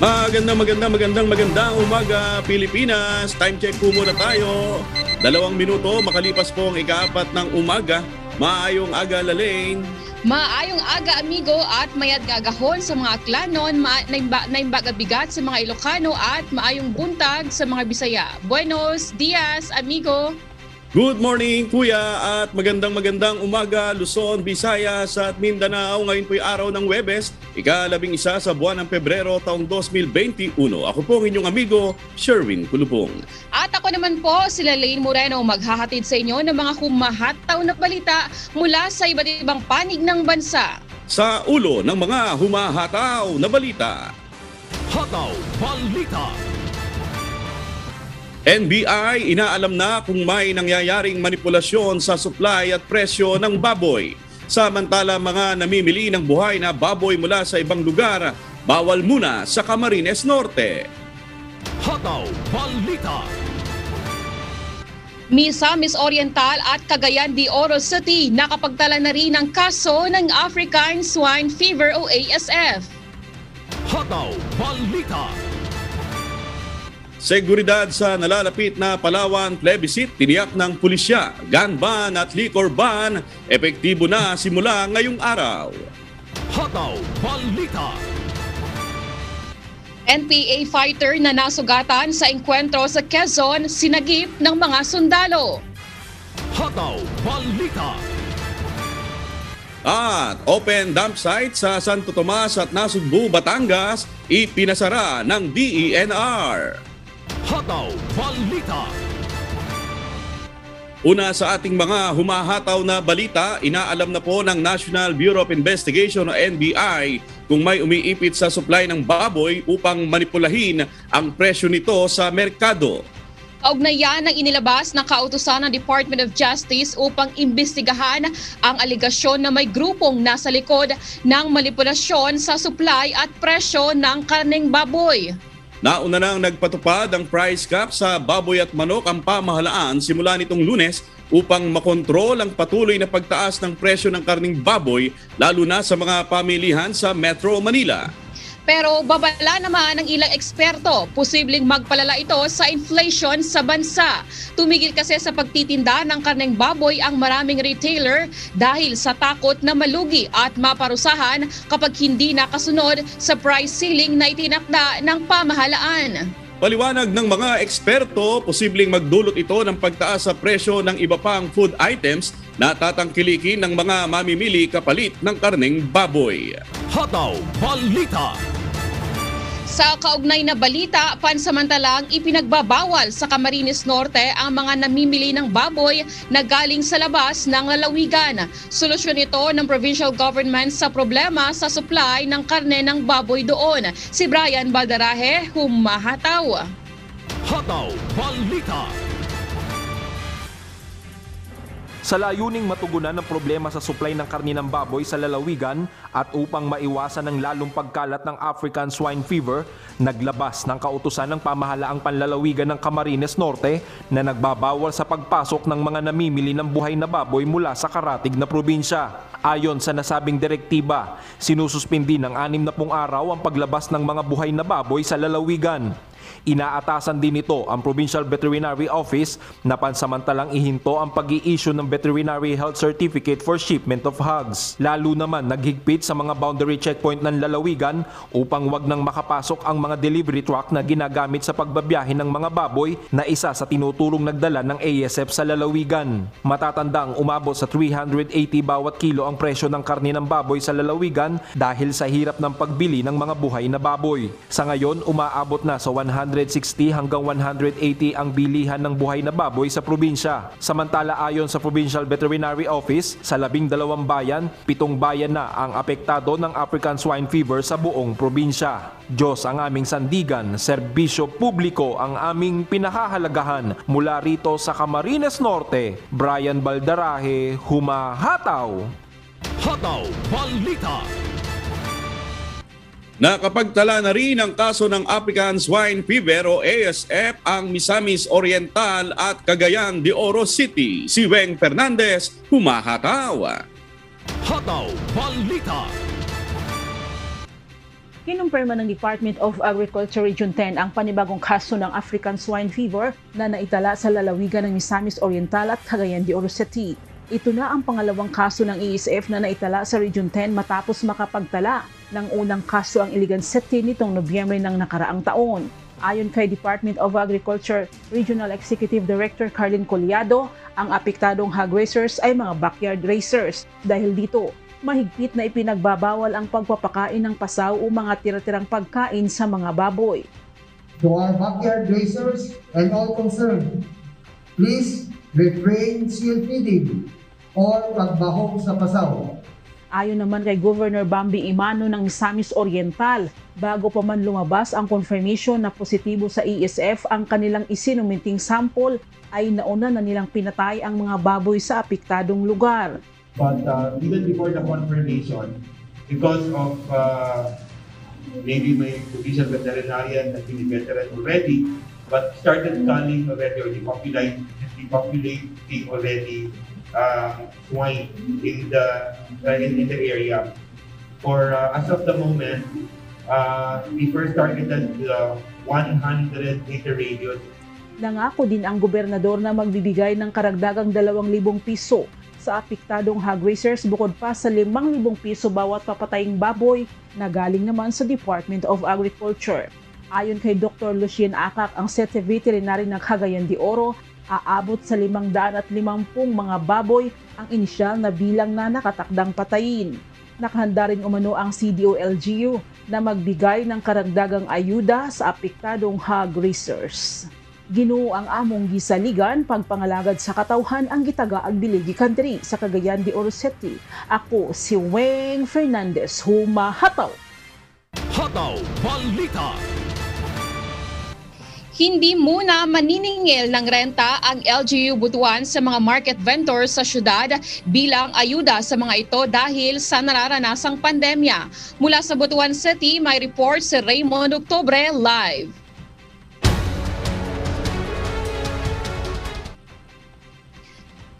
Magandang umaga, Pilipinas. Time check po muna tayo. 2 minuto makalipas po ang 4 ng umaga. Maayong aga, Lalaine. Maayong aga, amigo, at mayad nga agahon sa mga Aklanon, naimbagabigat sa mga Ilocano, at maayong buntag sa mga Bisaya. Buenos dias, amigo. Good morning, kuya, at magandang umaga, Luzon, Visayas, at Mindanao. Ngayon po'y araw ng Huwebes, ika-11 sa buwan ng Pebrero, taong 2021. Ako po ang inyong amigo, Sherwin Pulupong. At ako naman po, sila Lane Moreno, maghahatid sa inyo ng mga humahataw na balita mula sa iba't ibang panig ng bansa. Sa ulo ng mga humahataw na balita. Hataw Balita. NBI, inaalam na kung may nangyayaring manipulasyon sa supply at presyo ng baboy. Samantala, mga namimili ng buhay na baboy mula sa ibang lugar, bawal muna sa Camarines Norte. Hataw Balita. Misamis Oriental at Cagayan de Oro City nakapagtala na rin ng kaso ng African Swine Fever o ASF. Hataw Balita. Seguridad sa nalalapit na Palawan plebiscite, tiniyak ng pulisya, gun ban at liquor ban, epektibo na simula ngayong araw. Hataw Balita. NPA fighter na nasugatan sa engkwentro sa Quezon, sinagip ng mga sundalo. Hataw Balita. At open dump site sa Santo Tomas at Nasugbu, Batangas, ipinasara ng DENR. Hataw Balita. Una sa ating mga humahataw na balita, inaalam na po ng National Bureau of Investigation o NBI kung may umiipit sa supply ng baboy upang manipulahin ang presyo nito sa merkado. Kaugnayan ang inilabas na kautusan ng Department of Justice upang imbestigahan ang aligasyon na may grupong nasa likod ng manipulasyon sa supply at presyo ng karneng baboy. Nauna nang nagpatupad ang price cap sa baboy at manok ang pamahalaan simula nitong Lunes upang makontrol ang patuloy na pagtaas ng presyo ng karning baboy lalo na sa mga pamilihan sa Metro Manila. Pero babala naman ang ilang eksperto, posibleng magpalala ito sa inflation sa bansa. Tumigil kasi sa pagtitinda ng karneng baboy ang maraming retailer dahil sa takot na malugi at maparusahan kapag hindi nakasunod sa price ceiling na itinakda ng pamahalaan. Paliwanag ng mga eksperto, posibleng magdulot ito ng pagtaas sa presyo ng iba pang food items na tatangkilikin ng mga mamimili kapalit ng karneng baboy. Hataw Balita. Sa kaugnay na balita, pansamantalang ipinagbabawal sa Camarines Norte ang mga namimili ng baboy na galing sa labas ng lalawigan. Solusyon ito ng provincial government sa problema sa supply ng karne ng baboy doon. Si Bryan Balderaje, humahataw. Hataw Balita. Sa layuning matugunan ang problema sa supply ng karne ng baboy sa lalawigan at upang maiwasan ang lalong pagkalat ng African swine fever, naglabas ng kautusan ng pamahalaang panlalawigan ng Camarines Norte na nagbabawal sa pagpasok ng mga namimili ng buhay na baboy mula sa karatig na probinsya. Ayon sa nasabing direktiba, sinususpindi ng 60 araw ang paglabas ng mga buhay na baboy sa lalawigan. Inaatasan din ito ang Provincial Veterinary Office na pansamantalang ihinto ang pag-i-issue ng Veterinary Health Certificate for shipment of hogs. Lalo naman naghigpit sa mga boundary checkpoint ng lalawigan upang wag nang makapasok ang mga delivery truck na ginagamit sa pagbabiyahe ng mga baboy na isa sa tinutulong nagdala ng ASF sa lalawigan. Matatandang umabot sa 380 bawat kilo ang presyo ng karne ng baboy sa lalawigan dahil sa hirap ng pagbili ng mga buhay na baboy. Sa ngayon, umaabot na sa 160 hanggang 180 ang bilihan ng buhay na baboy sa probinsya. Samantala, ayon sa Provincial Veterinary Office, sa 12 bayan, 7 bayan na ang apektado ng African swine fever sa buong probinsya. Diyos ang aming sandigan, serbisyo publiko ang aming pinahahalagahan. Mula rito sa Camarines Norte, Bryan Balderaje, humahataw. Hataw Balita. Nakapagtala na rin ang kaso ng African Swine Fever o ASF ang Misamis Oriental at Cagayan de Oro City. Si Weng Fernandez, humahataw. Hataw Balita. Kinumpirma ng Department of Agriculture Region 10 ang panibagong kaso ng African swine fever na naitala sa lalawigan ng Misamis Oriental at Cagayan de Oro City. Ito na ang pangalawang kaso ng ESF na naitala sa Region 10 matapos makapagtala ng unang kaso ang Iligan City nitong Nobyembre ng nakaraang taon. Ayon kay Department of Agriculture Regional Executive Director Carlin Coliado, ang apektadong hog racers ay mga backyard racers dahil dito mahigpit na ipinagbabawal ang pagpapakain ng pasaw o mga tira-tirang pagkain sa mga baboy. To our backyard racers and all concerned, please refrain seal feeding or pagbahog sa pasaw. Ayon naman kay Governor Bambi Imano ng Misamis Oriental, bago pa man lumabas ang confirmation na positibo sa ESF ang kanilang isinuminting sample, ay nauna na nilang pinatay ang mga baboy sa apektadong lugar. But even before the confirmation, because of maybe my official veterinarian has been a veteran already, but started culling already or depopulating already swine in the area. For as of the moment, we first targeted the 100-meter radius. Nangako din ang gobernador na magbibigay ng karagdagang 2,000 piso sa apektadong hog racers bukod pa sa 5,000 piso bawat papataying baboy na galing naman sa Department of Agriculture. Ayon kay Dr. Lucien Akak, ang sete veterinary ng Cagayan de Oro, aabot sa 550 mga baboy ang inisyal na bilang na nakatakdang patayin. Nakahanda rin umano ang CDO-LGU na magbigay ng karagdagang ayuda sa apektadong hog racers. Ginoo ang among gisaligan pagpangalagad sa katawhan ang gitaga ag biligi country sa Cagayan de Oro City. Ako si Weng Fernandez, humahataw. Hataw Balita. Hindi muna maniningil ng renta ang LGU Butuan sa mga market vendors sa syudad bilang ayuda sa mga ito dahil sa nararanasang pandemya. Mula sa Butuan City, may report si Raymond Octobre live.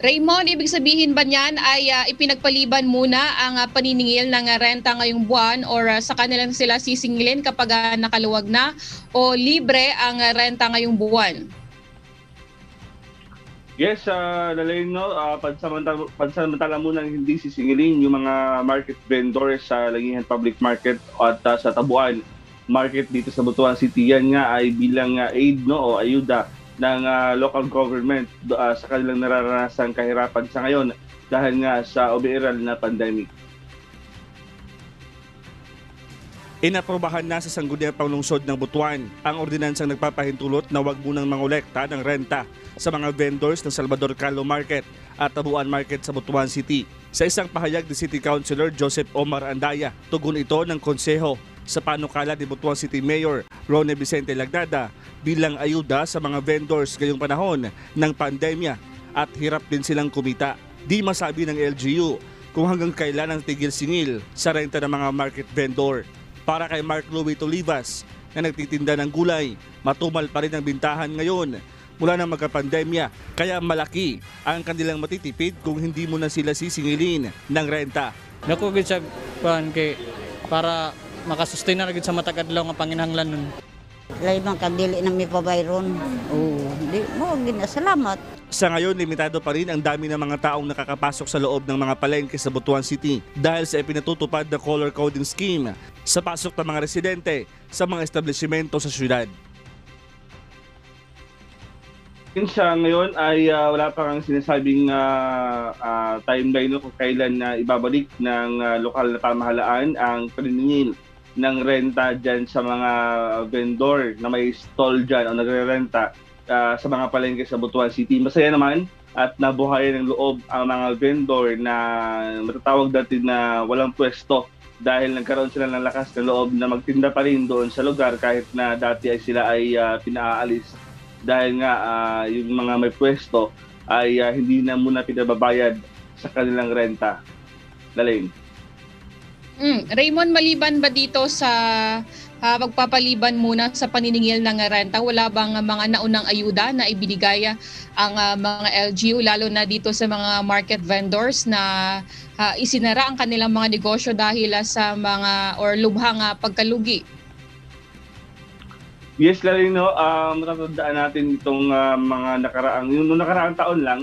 Raymond, ibig sabihin ba niyan ay ipinagpaliban muna ang paniningil ng renta ngayong buwan or sa kanila sila sisingilin kapag nakaluwag na o libre ang renta ngayong buwan? Yes, pansamantala muna hindi sisingilin yung mga market vendors sa Langihan Public Market at sa Tabuan Market dito sa Butuan City. Yan nga ay bilang aid o ayuda ng local government sa kanilang nararanasang kahirapan sa ngayon dahil nga sa overall na pandemic. Inaprobahan na sa Sangguniang Panglungsod ng Butuan ang ordinansang nagpapahintulot na huwag munang mangolekta ng renta sa mga vendors ng Salvador Carlo Market at Tabuan Market sa Butuan City. Sa isang pahayag ni City Councilor Joseph Omar Andaya, tugon ito ng konseho sa panukala ni Butuan City Mayor Ronnie Vicente Lagdada bilang ayuda sa mga vendors ngayong panahon ng pandemya at hirap din silang kumita. Di masabi ng LGU kung hanggang kailan ang tigil-singil sa renta ng mga market vendor. Para kay Mark Luis Olivas na nagtitinda ng gulay, matumal pa rin ang bintahan ngayon mula ng magkapandemya. Kaya malaki ang kanilang matitipid kung hindi mo na sila sisingilin ng renta. Nakugid siya para makasustain na rin sa matagadlaw nga panginahanglan nun. Laibang kadili na may pabayron. Oo, di mo, ginasalamat. Sa ngayon, limitado pa rin ang dami ng mga taong nakakapasok sa loob ng mga palengke sa Butuan City dahil sa ipinatutupad na color coding scheme sa pasok ng mga residente sa mga establishmento sa syudad. Sa ngayon ay wala pa kang sinasabing timeline kung kailan na ibabalik ng lokal na pamahalaan ang paniningil ng renta dyan sa mga vendor na may stall dyan o nagre-renta sa mga palengke sa Butuan City. Masaya naman at nabuhay ng loob ang mga vendor na matatawag dati na walang pwesto dahil nagkaroon sila ng lakas na loob na magtinda pa rin doon sa lugar kahit na dati ay sila ay pinaalis. Dahil nga yung mga may pwesto ay hindi na muna pinababayad sa kanilang renta. Lalain. Raymond, maliban ba dito sa magpapaliban muna sa paniningil ng renta. Wala bang mga naunang ayuda na ibinigay ang mga LGU, lalo na dito sa mga market vendors na isinara ang kanilang mga negosyo dahil sa mga or lubhang pagkalugi? Yes, Larino, matatandaan natin itong mga nakaraang, yung nakaraang taon lang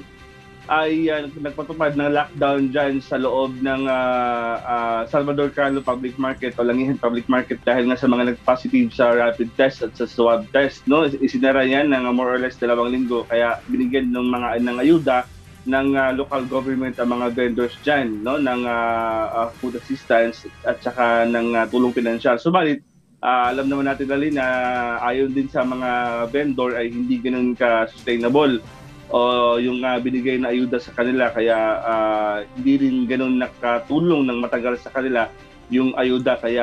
ay nagpatupad ng lockdown dyan sa loob ng Salvador Carlo Public Market o Langihan Public Market dahil nga sa mga nag-positive sa rapid test at sa swab test, no? Isinara yan ng more or less 2 linggo, kaya binigyan ng mga ng ayuda ng local government ang mga vendors dyan, no? Ng food assistance at saka ng tulong pinansyal. Subalit, alam naman natin dali na ayon din sa mga vendor ay hindi ganun ka-sustainable o yung binigay na ayuda sa kanila, kaya hindi rin ganun nakatulong ng matagal sa kanila yung ayuda, kaya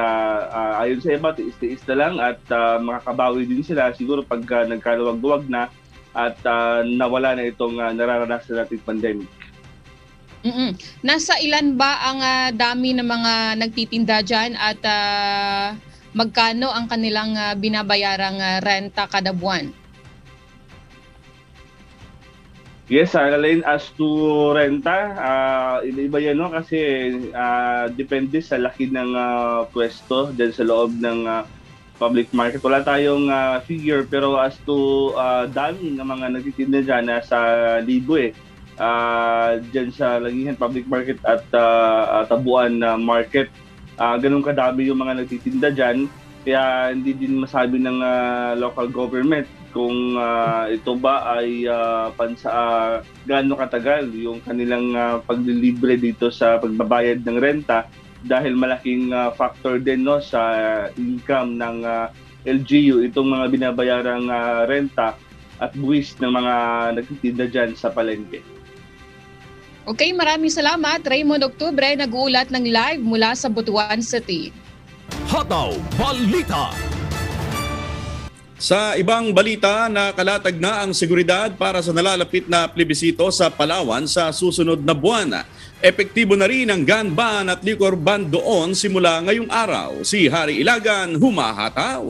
ayon sa iba tiis-tiis na lang at makakabawi din sila siguro pag nagkaluwag-duwag na at nawala na itong nararanasan natin pandemic. Nasa ilan ba ang dami ng mga nagtitinda dyan at magkano ang kanilang binabayarang renta kada buwan? Yes, Alain, as to renta, iba yan, no? Kasi depende sa laki ng pwesto dyan sa loob ng public market. Wala tayong figure, pero as to dami ng mga nagtitinda dyan, nasa libo eh. Dyan sa Langihan Public Market at Tabuan Market, ganun kadami yung mga nagtitinda dyan. Kaya hindi din masabi ng local government kung ito ba ay gaano katagal yung kanilang paglilibre dito sa pagbabayad ng renta dahil malaking factor din, no, sa income ng LGU itong mga binabayarang renta at buwis ng mga nagtitinda dyan sa palengke. Okay, maraming salamat. Raymond Octobre, nag-uulat ng live mula sa Butuan City. Hataw Balita! Sa ibang balita, nakalatag na ang seguridad para sa nalalapit na plebisito sa Palawan sa susunod na buwan. Epektibo na rin ang gun ban at liquor ban doon simula ngayong araw. Si Harry Ilagan, humahataw.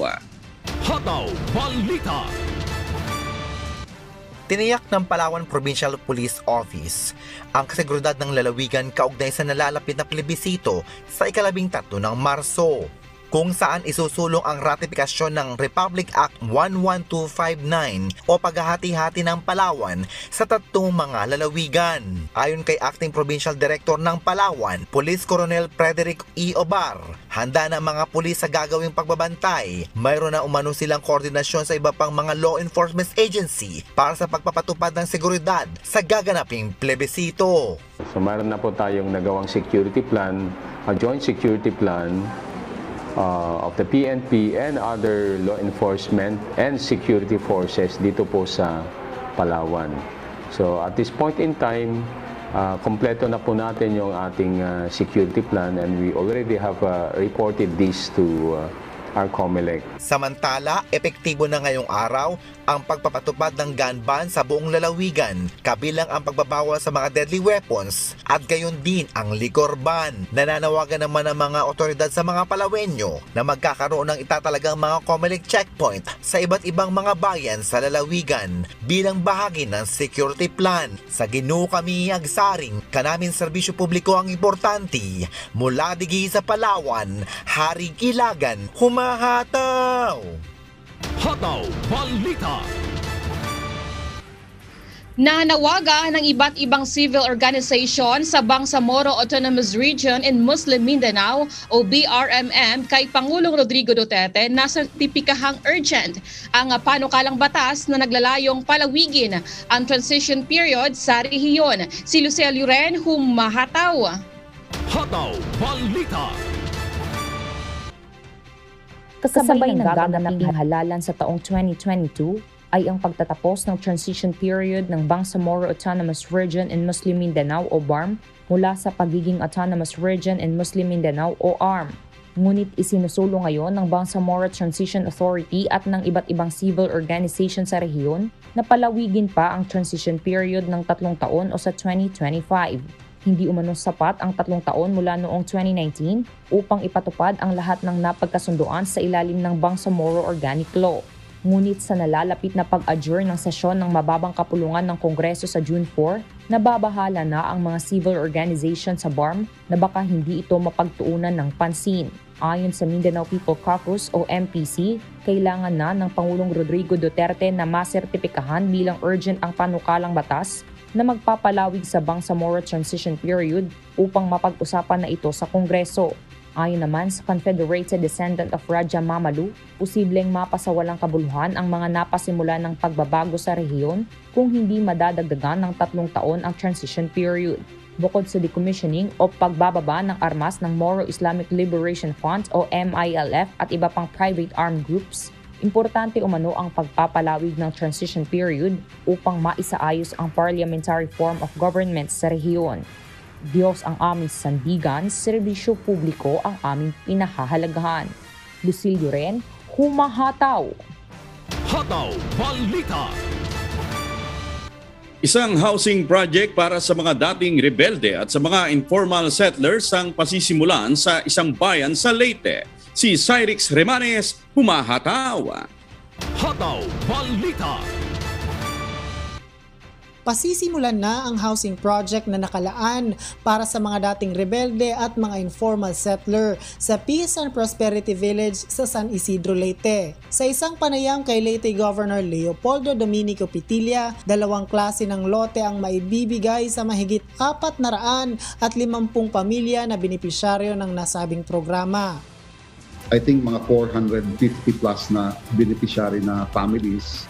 Hataw Balita! Tiniyak ng Palawan Provincial Police Office ang seguridad ng lalawigan kaugnay sa nalalapit na plebisito sa 13 ng Marso, kung saan isusulong ang ratifikasyon ng Republic Act 11259 o paghahati-hati ng Palawan sa 3 mga lalawigan. Ayon kay Acting Provincial Director ng Palawan, Police Colonel Frederick E. Obar, handa na ang mga pulis sa gagawing pagbabantay. Mayroon na umano silang koordinasyon sa iba pang mga law enforcement agency para sa pagpapatupad ng seguridad sa gaganaping plebisito. So mayroon na po tayong nagawang security plan, a joint security plan of the PNP and other law enforcement and security forces dito po sa Palawan. So at this point in time, kompleto na po natin yung ating security plan and we already have reported this to our COMELEC. Samantala, epektibo na ngayong araw ang pagpapatupad ng gun ban sa buong lalawigan, kabilang ang pagbabawal sa mga deadly weapons at gayon din ang liquor ban. Nananawagan naman ang mga otoridad sa mga Palawenyo na magkakaroon ng itatalagang mga COMELEC checkpoint sa iba't ibang mga bayan sa lalawigan bilang bahagi ng security plan. Sa Ginoo kami agsaring, kanamin serbisyo publiko ang importante. Mula digi sa Palawan, Harry Ilagan, humahataw. Hataw Balita! Nanawagan ng iba't ibang civil organization sa Bangsamoro Autonomous Region in Muslim Mindanao o BRMM kay Pangulong Rodrigo Duterte na sertipikahang urgent ang panukalang batas na naglalayong palawigin ang transition period sa rehiyon. Si Lucy Aluren, humahataw. Hataw Balita! Kasabay ng gaganaping halalan sa taong 2022 ay ang pagtatapos ng transition period ng Bangsamoro Autonomous Region in Muslim Mindanao o BARM mula sa pagiging Autonomous Region in Muslim Mindanao o ARM. Ngunit isinusulong ngayon ng Bangsamoro Transition Authority at ng iba't ibang civil organization sa rehiyon na palawigin pa ang transition period ng 3 taon o sa 2025. Hindi umano sapat ang 3 taon mula noong 2019 upang ipatupad ang lahat ng napagkasunduan sa ilalim ng Bangsamoro Organic Law. Ngunit sa nalalapit na pag-adjourn ng sesyon ng mababang kapulungan ng Kongreso sa June 4, nababahala na ang mga civil organization sa BARM na baka hindi ito mapagtuunan ng pansin. Ayon sa Mindanao People Caucus o MPC, kailangan na ng Pangulong Rodrigo Duterte na masertipikahan bilang urgent ang panukalang batas na magpapalawig sa Bangsamoro Transition Period upang mapag-usapan na ito sa Kongreso. Ayon naman sa Confederated Descendant of Raja Mamalu, posibleng mapasawalang kabuluhan ang mga napasimula ng pagbabago sa rehiyon kung hindi madadagdagan ng 3 taon ang transition period. Bukod sa decommissioning o pagbababa ng armas ng Moro Islamic Liberation Front o MILF at iba pang private armed groups, importante umano ang pagpapalawig ng transition period upang maisaayos ang parliamentary form of government sa rehiyon. Diyos ang aming sandigan, serbisyo publiko ang aming pinahahalagahan. Lucien Akak, humahataw! Hataw Balita! Isang housing project para sa mga dating rebelde at sa mga informal settlers ang pasisimulan sa isang bayan sa Leyte. Si Cyrex Remanes, humahataw. Hataw Balita! Pasisimulan na ang housing project na nakalaan para sa mga dating rebelde at mga informal settler sa Peace and Prosperity Village sa San Isidro, Leyte. Sa isang panayam kay Leyte Governor Leopoldo Dominico Pitilla, 2 klase ng lote ang maibibigay sa mahigit 450 pamilya na benepisyaryo ng nasabing programa. I think mga 450 plus na beneficiary na families,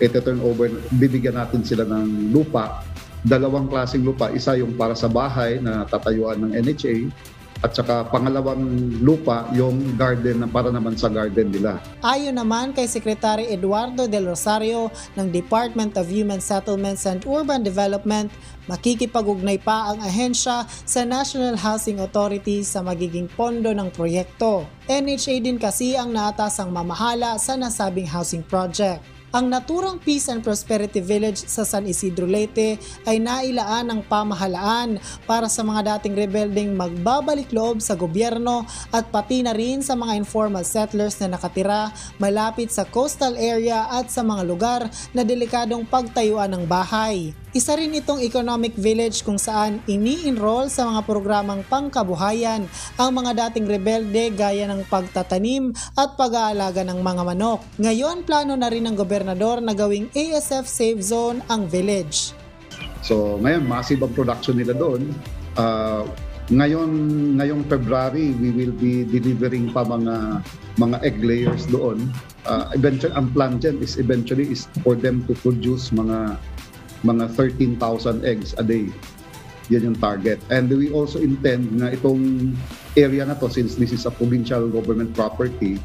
i-turn over, bibigyan natin sila ng lupa. 2 klaseng lupa, isa yung para sa bahay na tatayuan ng NHA, at saka pangalawang lupa yung garden na para naman sa garden nila. Ayon naman kay Secretary Eduardo Del Rosario ng Department of Human Settlements and Urban Development, makikipag-ugnay pa ang ahensya sa National Housing Authority sa magiging pondo ng proyekto. NHA din kasi ang naatasang mamahala sa nasabing housing project. Ang naturang Peace and Prosperity Village sa San Isidro, Leyte ay nailaan ng pamahalaan para sa mga dating rebeldeng magbabalik loob sa gobyerno at pati na rin sa mga informal settlers na nakatira malapit sa coastal area at sa mga lugar na delikadong pagtayuan ng bahay. Isa rin itong economic village kung saan ini-enroll sa mga programang pangkabuhayan ang mga dating rebelde gaya ng pagtatanim at pag-aalaga ng mga manok. Ngayon, plano na rin ng gobernador na gawing ASF Safe Zone ang village. So ngayon, massive ang production nila doon. Ngayong February, we will be delivering pa mga egg layers doon. Eventually, ang plan dyan is for them to produce mga 13,000 eggs a day. Yan yung target. And we also intend na itong area na to, since this is a provincial government property,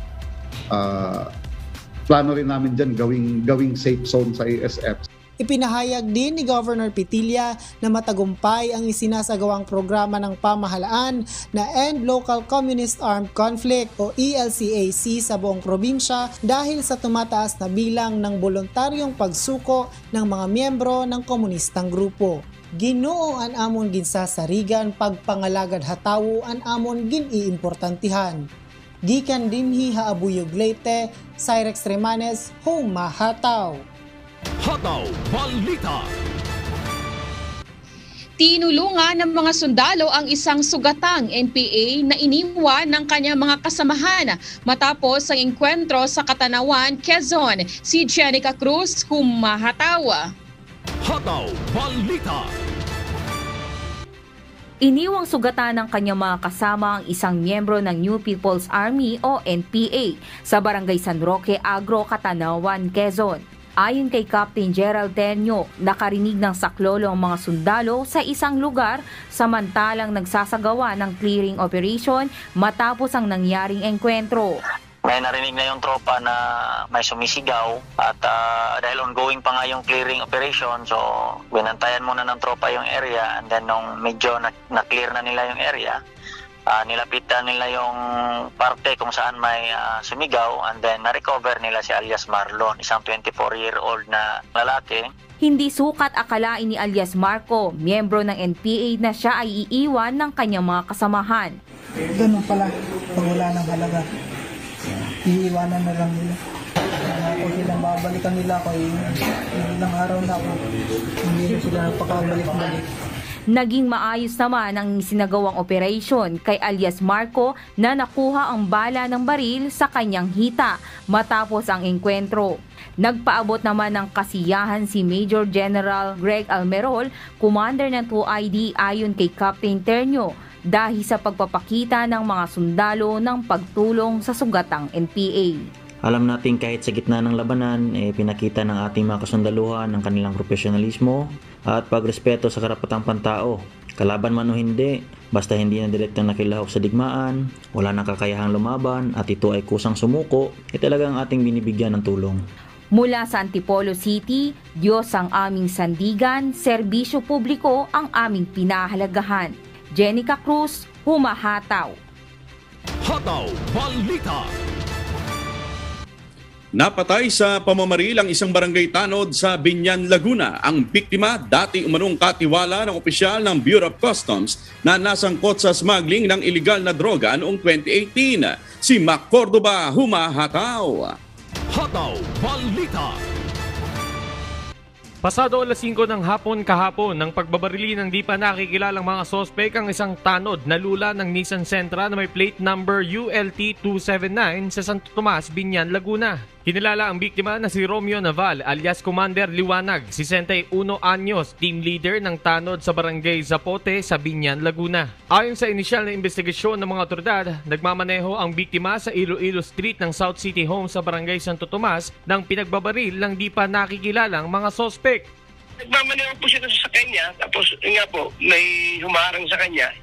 plano rin namin dyan gawing safe zone sa ASF. Ipinahayag din ni Governor Pitilla na matagumpay ang isinasagawang programa ng pamahalaan na End Local Communist Armed Conflict o ELCAC sa buong probinsya dahil sa tumataas na bilang ng voluntaryong pagsuko ng mga miyembro ng komunistang grupo. Ginoo an amon ginsasarigan, pagpangalagad hatawo an amon giniimportantihan. Gikan dinhi haabuyog Leyte, Cyrex Remanes, humahataw. Hataw Balita! Tinulungan ng mga sundalo ang isang sugatang NPA na iniwan ng kanyang mga kasamahan matapos ang engkwentro sa Katanawan, Quezon. Si Janica Cruz, humahataw! Hataw Balita! Iniwang sugatan ng kanyang mga kasama ang isang miyembro ng New People's Army o NPA sa Barangay San Roque, Agro, Katanawan, Quezon. Ayon kay Captain Gerald Tenyo, nakarinig ng saklolo ang mga sundalo sa isang lugar samantalang nagsasagawa ng clearing operation matapos ang nangyaring engkwentro. May narinig na yung tropa na may sumisigaw at dahil ongoing pa nga yung clearing operation, so binantayan muna ng tropa yung area, and then nung medyo na-clear na nila yung area, nilapitan nila yung parte kung saan may sumigaw, and then na-recover nila si alias Marlon, isang 24-year-old na lalaki. Hindi sukat akalain ni alias Marco, miyembro ng NPA, na siya ay iiwan ng kanyang mga kasamahan. Ganun pala, pag wala ng halaga, iiwanan na lang nila. Kung nilang babalikan nila ko, ilang araw na ako, hindi na sila napakabalik-balik. Naging maayos naman ang sinagawang operasyon kay alias Marco na nakuha ang bala ng baril sa kanyang hita matapos ang engkwentro. Nagpaabot naman ng kasiyahan si Major General Greg Almerol, commander ng 2ID ayon kay Captain Ternio dahil sa pagpapakita ng mga sundalo ng pagtulong sa sugatang NPA. Alam natin kahit sa gitna ng labanan, pinakita ng ating mga kasundaluhan ang kanilang profesionalismo at pagrespeto sa karapatang pantao. Kalaban man o hindi, basta hindi na direktang nakilahok sa digmaan, wala nang kakayahang lumaban at ito ay kusang sumuko, talagang ating binibigyan ng tulong. Mula sa Antipolo City, Diyos ang aming sandigan, serbisyo publiko ang aming pinahalagahan. Janica Cruz, Humahataw. Hataw Balita. Napatay sa pamamaril ang isang barangay tanod sa Binyan, Laguna. Ang biktima, dati umanong katiwala ng opisyal ng Bureau of Customs na nasangkot sa smuggling ng iligal na droga noong 2018. Si Mac Cordoba, Humahataw. Hataw Balita. Pasado alas 5 ng hapon kahapon ng pagbabarili ng di pa nakikilalang mga sospek ang isang tanod na lula ng Nissan Sentra na may plate number ULT-279 sa Santo Tomas, Binyan, Laguna. Kinilala ang biktima na si Romeo Naval alias Commander Liwanag, 61 anyos, team leader ng tanod sa Barangay Zapote sa Binyan, Laguna. Ayon sa inisyal na investigasyon ng mga otoridad, nagmamaneho ang biktima sa Iloilo Street ng South City Home sa Barangay Santo Tomas nang pinagbabaril ng di pa nakikilalang mga sospek. Nagmamaneho po siya sa kanya, tapos nga po, may humaharang sa kanya,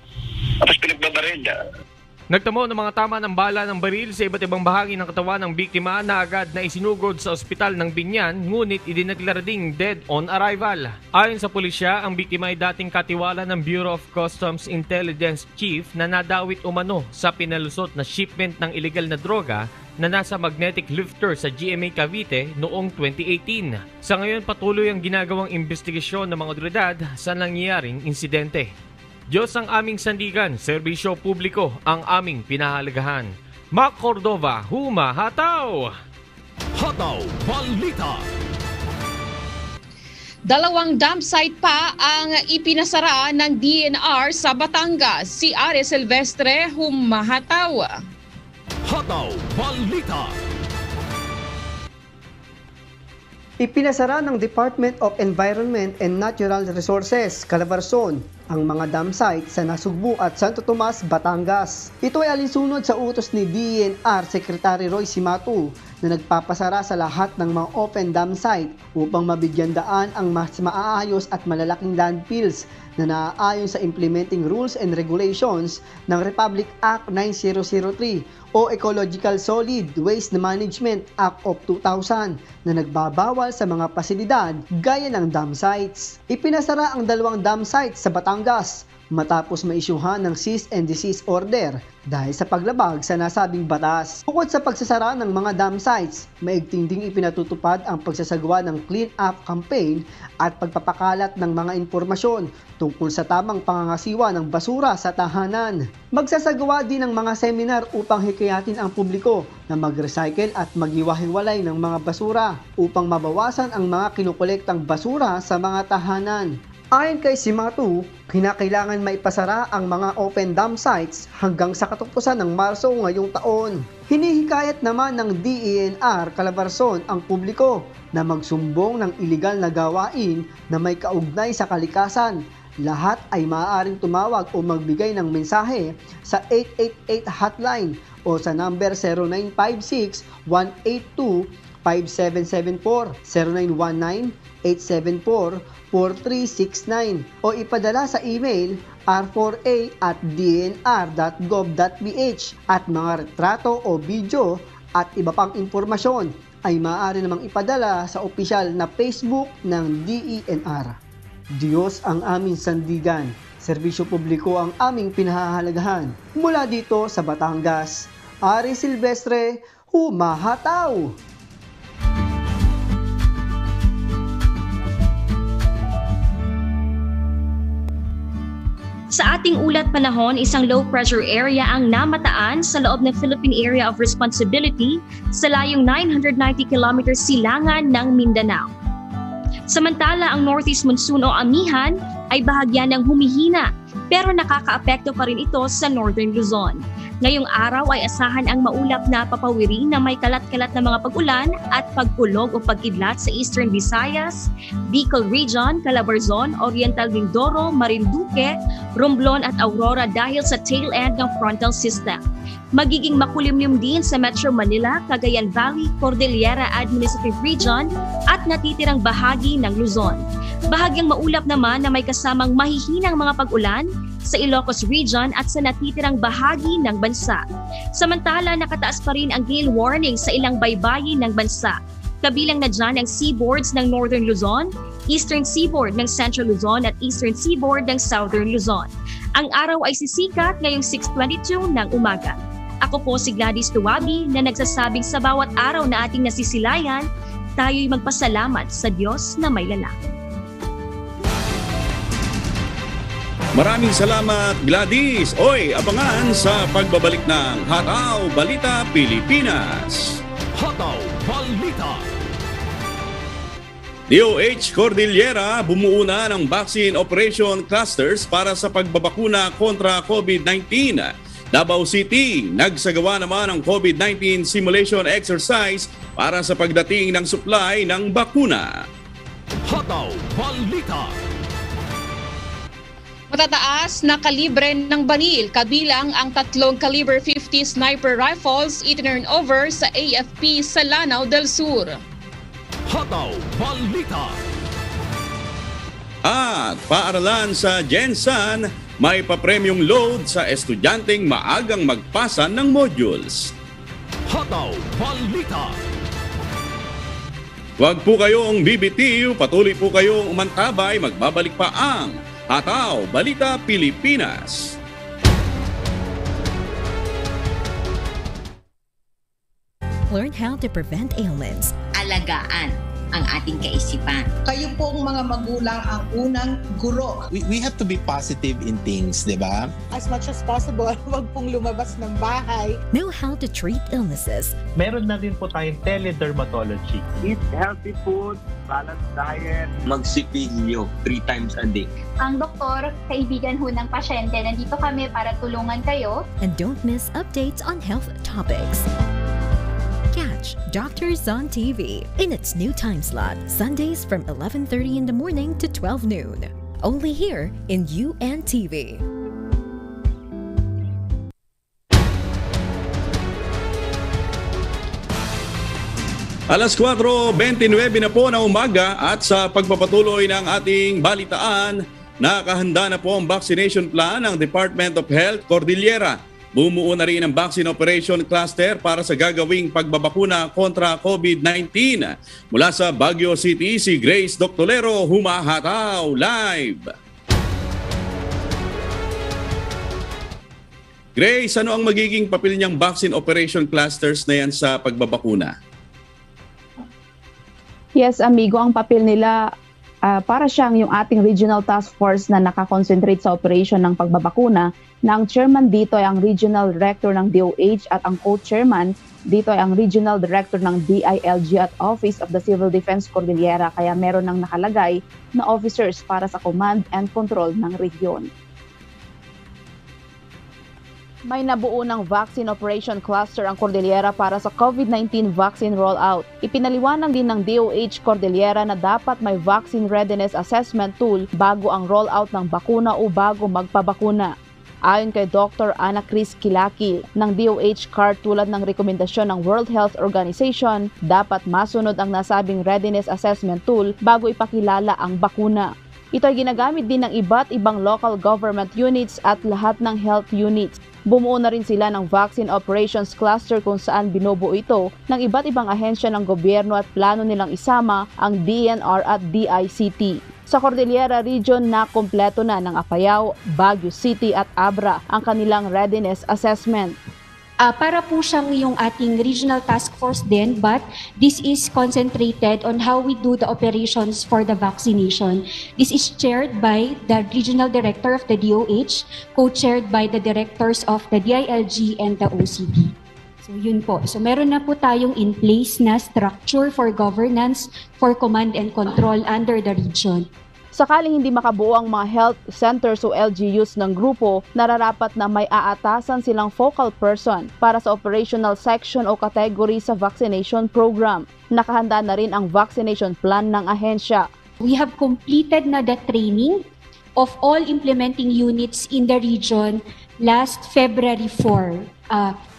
tapos pinagbabaril. Nagtamo ng mga tama ng bala ng baril sa iba't ibang bahagi ng katawan ng biktima na agad na isinugod sa ospital ng Binyan, ngunit idinaklara ding dead on arrival. Ayon sa pulisya, ang biktima ay dating katiwala ng Bureau of Customs Intelligence Chief na nadawit umano sa pinalusot na shipment ng illegal na droga na nasa magnetic lifter sa GMA Cavite noong 2018. Sa ngayon, patuloy ang ginagawang investigasyon ng mga otoridad sa nangyaring insidente. Diyos ang aming sandigan, serbisyo publiko ang aming pinahalagahan. Mac Cordova, Humahataw! Hataw Balita! Dalawang dump site pa ang ipinasara ng DNR sa Batangas. Si R.A. Silvestre, Humahataw! Hataw Balita! Ipinasara ng Department of Environment and Natural Resources, Calabarzon, ang mga dam site sa Nasugbu at Santo Tomas, Batangas. Ito ay alinsunod sa utos ni DNR Secretary Roy Simatu na nagpapasara sa lahat ng mga open dam site upang mabigyan daan ang mas maaayos at malalaking landfills na naaayon sa implementing rules and regulations ng Republic Act 9003 o Ecological Solid Waste Management Act of 2000 na nagbabawal sa mga pasilidad gaya ng dam sites. Ipinasara ang dalawang dam sites sa Batangas matapos maisyuhan ng cease and desist order dahil sa paglabag sa nasabing batas. Bukod sa pagsasara ng mga dam sites, maigting ding ipinatutupad ang pagsasagawa ng clean-up campaign at pagpapakalat ng mga impormasyon tungkol sa tamang pangangasiwa ng basura sa tahanan. Magsasagawa din ng mga seminar upang hikayatin ang publiko na mag-recycle at mag-iwahiwalay ng mga basura upang mabawasan ang mga kinukolektang basura sa mga tahanan. Ayon kay Simatu, kinakailangan maipasara ang mga open dam sites hanggang sa katupusan ng Marso ngayong taon. Hinihikayat naman ng DENR Calabarzon ang publiko na magsumbong ng iligal na gawain na may kaugnay sa kalikasan. Lahat ay maaaring tumawag o magbigay ng mensahe sa 888 hotline o sa number 0956-182-5774, 0919-874-4369 o ipadala sa email r4a@dnr.gov.ph at mga retrato o video at iba pang impormasyon ay maaari namang ipadala sa opisyal na Facebook ng DENR. Diyos ang aming sandigan, Serbisyo publiko ang aming pinahahalagahan. Mula dito sa Batangas, R.A. Silvestre, humahataw! Sa ating ulat panahon, isang low-pressure area ang namataan sa loob ng Philippine Area of Responsibility sa layong 990 km silangan ng Mindanao. Samantala, ang Northeast Monsoon o Amihan ay bahagyan ng humihina pero nakakaapekto pa rin ito sa Northern Luzon. Ngayong araw ay asahan ang maulap na papawirin na may kalat-kalat na mga pag-ulan at pagkulog o pag-idlat sa Eastern Visayas, Bicol Region, Calabarzon, Oriental Mindoro, Marinduque, Romblon at Aurora dahil sa tail end ng frontal system. Magiging makulimlim din sa Metro Manila, Cagayan Valley, Cordillera Administrative Region at natitirang bahagi ng Luzon. Bahagyang maulap naman na may kasamang mahihinang mga pag-ulan sa Ilocos Region at sa natitirang bahagi ng bansa. Samantala, nakataas pa rin ang gale warning sa ilang baybayin ng bansa. Kabilang na dyan ang seaboards ng Northern Luzon, Eastern Seaboard ng Central Luzon at Eastern Seaboard ng Southern Luzon. Ang araw ay sisikat ngayong 6:22 ng umaga. Ako po si Gladys Tuwabi na nagsasabing sa bawat araw na ating nasisilayan, tayo'y magpasalamat sa Diyos na may lalaki. Maraming salamat, Gladys! Oy, abangan sa pagbabalik ng Hataw Balita Pilipinas! Hataw Balita! DOH Cordillera bumuo na ng vaccine operation clusters para sa pagbabakuna kontra COVID-19. Davao City, nagsagawa naman ng COVID-19 simulation exercise para sa pagdating ng supply ng bakuna. Hataw Balita! Matataas na kalibre ng baril kabilang ang tatlong caliber 50 sniper rifles itinurn over sa AFP sa Lanao del Sur. Hataw Balita! At paaralan sa Jensan, may papremyong load sa estudyanteng maagang magpasa ng modules. Hataw Balita! Huwag po kayong bibitiw, patuloy po kayong umantabay, magbabalik pa ang Hataw Balita Pilipinas. Learn how to prevent ailments. Alagaan ang ating kaisipan. Kayo pong mga magulang ang unang guro. We have to be positive in things, di ba? As much as possible, huwag pong lumabas ng bahay. Know how to treat illnesses. Meron na rin po tayong teledermatology. Eat healthy food. Balanced diet. Magsipilyo 3 times a day. Ang doktor, kaibigan ho ng pasyente. Nandito kami para tulungan kayo. And don't miss updates on health topics. Catch Doctors on TV in its new time slot, Sundays from 11:30 in the morning to 12 noon. Only here in UNTV. Alas 4:29 na po na umaga at sa pagpapatuloy ng ating balitaan, nakahanda na po ang vaccination plan ng Department of Health Cordillera. Bumuo na rin ang vaccine operation cluster para sa gagawing pagbabakuna kontra COVID-19. Mula sa Baguio City, si Grace Doctolero, humahataw live. Grace, ano ang magiging papel niyang vaccine operation clusters na yan sa pagbabakuna? Yes, amigo, ang papel nila para siyang yung ating regional task force na nakakonsentrate sa operation ng pagbabakuna na ang chairman dito ay ang regional director ng DOH at ang co-chairman dito ay ang regional director ng DILG at Office of the Civil Defense Cordillera, kaya meron ng nakalagay na officers para sa command and control ng region. May nabuo ng vaccine operation cluster ang Cordillera para sa COVID-19 vaccine rollout. Ipinaliwanag din ng DOH Cordillera na dapat may vaccine readiness assessment tool bago ang rollout ng bakuna o bago magpabakuna. Ayon kay Dr. Ana Cris Kilaki ng DOH CAR, tulad ng rekomendasyon ng World Health Organization, dapat masunod ang nasabing readiness assessment tool bago ipakilala ang bakuna. Ito ay ginagamit din ng iba't ibang local government units at lahat ng health units. Bumuo na rin sila ng vaccine operations cluster kung saan binubuo ito ng iba't ibang ahensya ng gobyerno at plano nilang isama ang DNR at DICT. sa Cordillera Region na kompleto na ng Apayao, Baguio City at Abra ang kanilang readiness assessment. Para po siyang yung ating regional task force din, but this is concentrated on how we do the operations for the vaccination. This is chaired by the regional director of the DOH, co-chaired by the directors of the DILG and the OCD. So yun po. So meron na po tayong in place na structure for governance, for command and control under the region. Sakaling hindi makabuo ang mga health centers o LGUs ng grupo, nararapat na may aatasan silang focal person para sa operational section o category sa vaccination program. Nakahanda na rin ang vaccination plan ng ahensya. We have completed na the training of all implementing units in the region last February 4.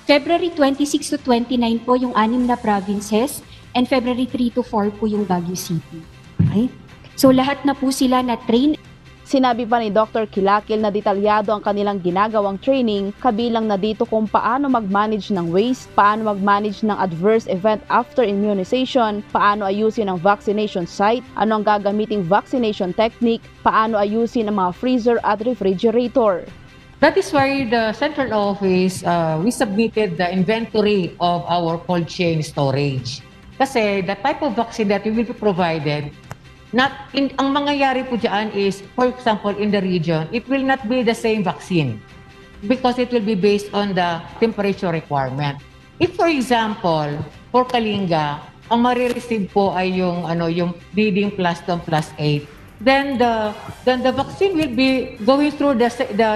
February 26 to 29 po yung 6 na provinces and February 3 to 4 po yung Baguio City. Okay? So lahat na po sila na-train. Sinabi pa ni Dr. Kilakil na detalyado ang kanilang ginagawang training, kabilang na dito kung paano mag-manage ng waste, paano mag-manage ng adverse event after immunization, paano ayusin ang vaccination site, ano ang gagamiting vaccination technique, paano ayusin ang mga freezer at refrigerator. That is why the central office, we submitted the inventory of our cold chain storage. Kasi the type of vaccine that we will be provided, ang mangyayari po dyan is, for example, in the region, it will not be the same vaccine because it will be based on the temperature requirement. If, for example, for Kalinga, ang marireceive po ay yung bleeding plus 2 plus 8, then the vaccine will be going through the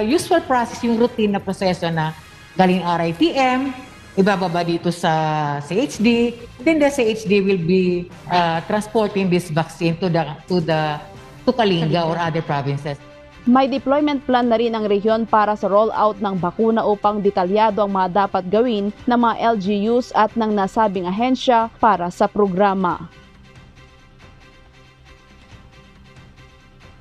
usual process, yung routine na proseso na galing RITM, ibababa dito sa CHD, then the CHD will be transporting this vaccine to Kalinga or other provinces. May deployment plan na rin ang rehiyon para sa rollout ng bakuna upang detalyado ang mga dapat gawin ng mga LGUs at ng nasabing ahensya para sa programa.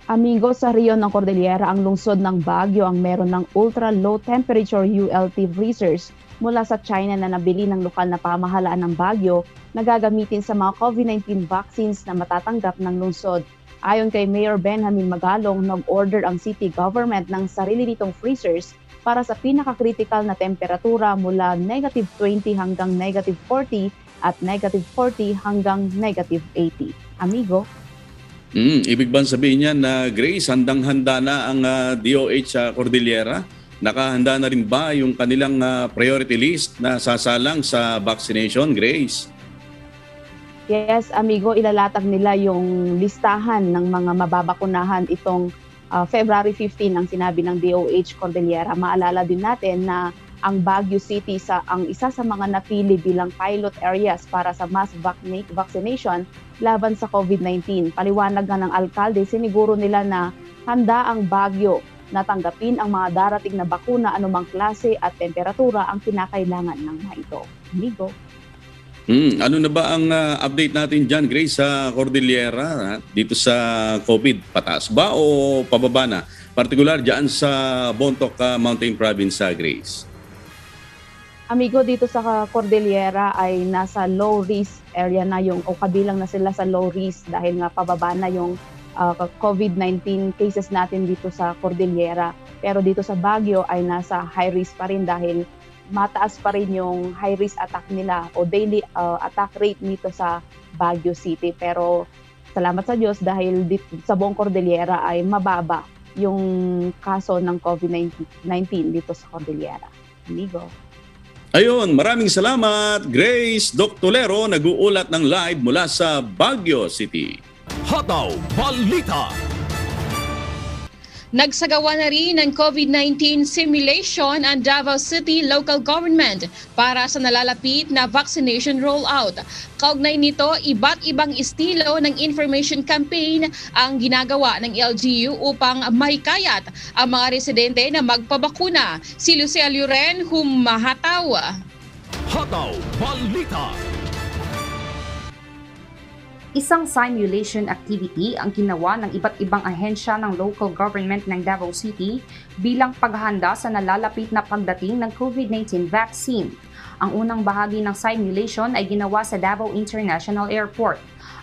Amigo, sa rehiyon ng Cordillera, ang lungsod ng Baguio ang meron ng ultra-low temperature ULT freezers mula sa China na nabili ng lokal na pamahalaan ng Baguio na gagamitin sa mga COVID-19 vaccines na matatanggap ng lungsod. Ayon kay Mayor Benjamin Magalong, nag-order ang city government ng sarili nitong freezers para sa pinakakritikal na temperatura mula -20 hanggang -40 at -40 hanggang -80. Amigo? Ibig bang sabihin niya na, Grace, handang-handa na ang DOH sa Cordillera? Nakahanda na rin ba yung kanilang priority list na sasalang sa vaccination, Grace? Yes, amigo, ilalatag nila yung listahan ng mga mababakunahan itong February 15 ang sinabi ng DOH Cordillera. Maalala din natin na ang Baguio City ang isa sa mga napili bilang pilot areas para sa mass vaccination laban sa COVID-19. Paliwanag nga ng alkalde, siniguro nila na handa ang Baguio na tanggapin ang mga darating na bakuna, anumang klase at temperatura ang kinakailangan ng mga ito. Amigo. Ano na ba ang update natin dyan, Grace, sa Cordillera? Dito sa COVID, pataas ba o pababa na? Partikular dyan sa Bontoc Mountain Province, Grace. Amigo, dito sa Cordillera ay nasa low risk area na o kabilang na sila sa low risk dahil nga pababa na yung COVID-19 cases natin dito sa Cordillera. Pero dito sa Baguio ay nasa high risk pa rin dahil mataas pa rin yung high risk attack nila o daily attack rate nito sa Baguio City. Pero salamat sa Diyos dahil sa buong Cordillera ay mababa yung kaso ng COVID-19 dito sa Cordillera. Amigo. Ayun, maraming salamat, Grace Doctolero, nag-uulat ng live mula sa Baguio City. Hataw Balita! Nagsagawa na rin ng COVID-19 simulation ang Davao City Local Government para sa nalalapit na vaccination rollout. Kaugnay nito, iba't ibang estilo ng information campaign ang ginagawa ng LGU upang mahikayat ang mga residente na magpabakuna. Si Lucy Aluren, humahataw. Hataw Balita! Isang simulation activity ang ginawa ng iba't ibang ahensya ng local government ng Davao City bilang paghahanda sa nalalapit na pagdating ng COVID-19 vaccine. Ang unang bahagi ng simulation ay ginawa sa Davao International Airport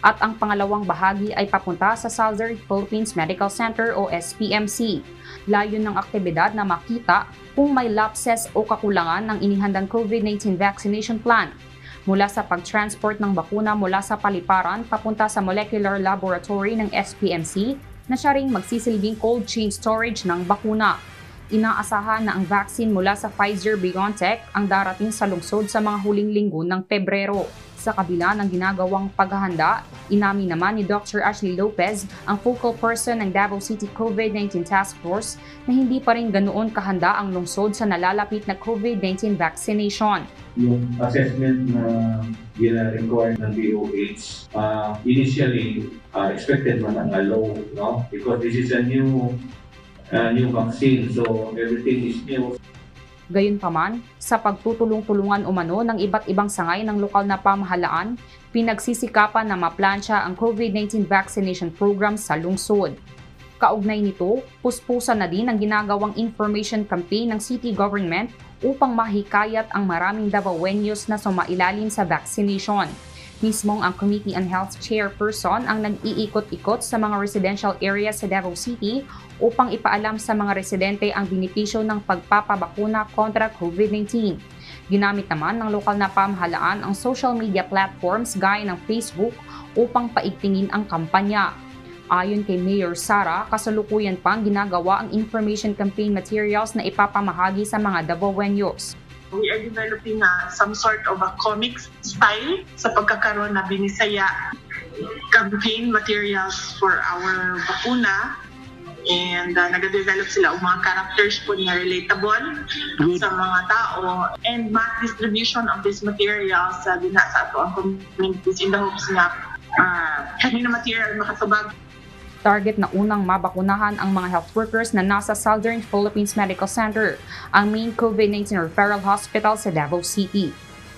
at ang pangalawang bahagi ay papunta sa Southern Philippines Medical Center o SPMC. Layon ng aktibidad na makita kung may lapses o kakulangan ng inihandang COVID-19 vaccination plan. Mula sa pag-transport ng bakuna mula sa paliparan papunta sa molecular laboratory ng SPMC na siya ring magsisilbing cold chain storage ng bakuna. Inaasahan na ang vaccine mula sa Pfizer-BioNTech ang darating sa lungsod sa mga huling linggo ng Pebrero. Sa kabila ng ginagawang paghahanda, inamin naman ni Dr. Ashley Lopez, ang focal person ng Davao City COVID-19 Task Force, na hindi pa rin ganoon kahanda ang lungsod sa nalalapit na COVID-19 vaccination. Yung assessment na gina-require ng DOH, initially expected man ang low, no? Because this is a new vaccine, so everything is new. Gayunpaman, sa pagtutulong-tulungan umano ng iba't ibang sangay ng lokal na pamahalaan, pinagsisikapan na maplansya ang COVID-19 vaccination program sa lungsod. Kaugnay nito, puspusan na din ang ginagawang information campaign ng city government upang mahikayat ang maraming Davaoenos na sumailalim sa vaccination. Mismong ang Committee on Health Chairperson ang nag-iikot-ikot sa mga residential areas sa Davao City upang ipaalam sa mga residente ang benepisyo ng pagpapabakuna kontra COVID-19. Ginamit naman ng lokal na pamahalaan ang social media platforms gaya ng Facebook upang paigtingin ang kampanya. Ayon kay Mayor Sara, kasalukuyan pang ginagawa ang information campaign materials na ipapamahagi sa mga Davaoenos. We are developing some sort of a comic style sa pagkakaroon na binisaya campaign materials for our bakuna. And nag-develop sila mga characters po na relatable sa mga tao. And mass distribution of these materials binasa po ang communities in the hopes na kami na material makasabag. Target na unang mabakunahan ang mga health workers na nasa Southern Philippines Medical Center, ang main COVID-19 referral hospital sa Davao City.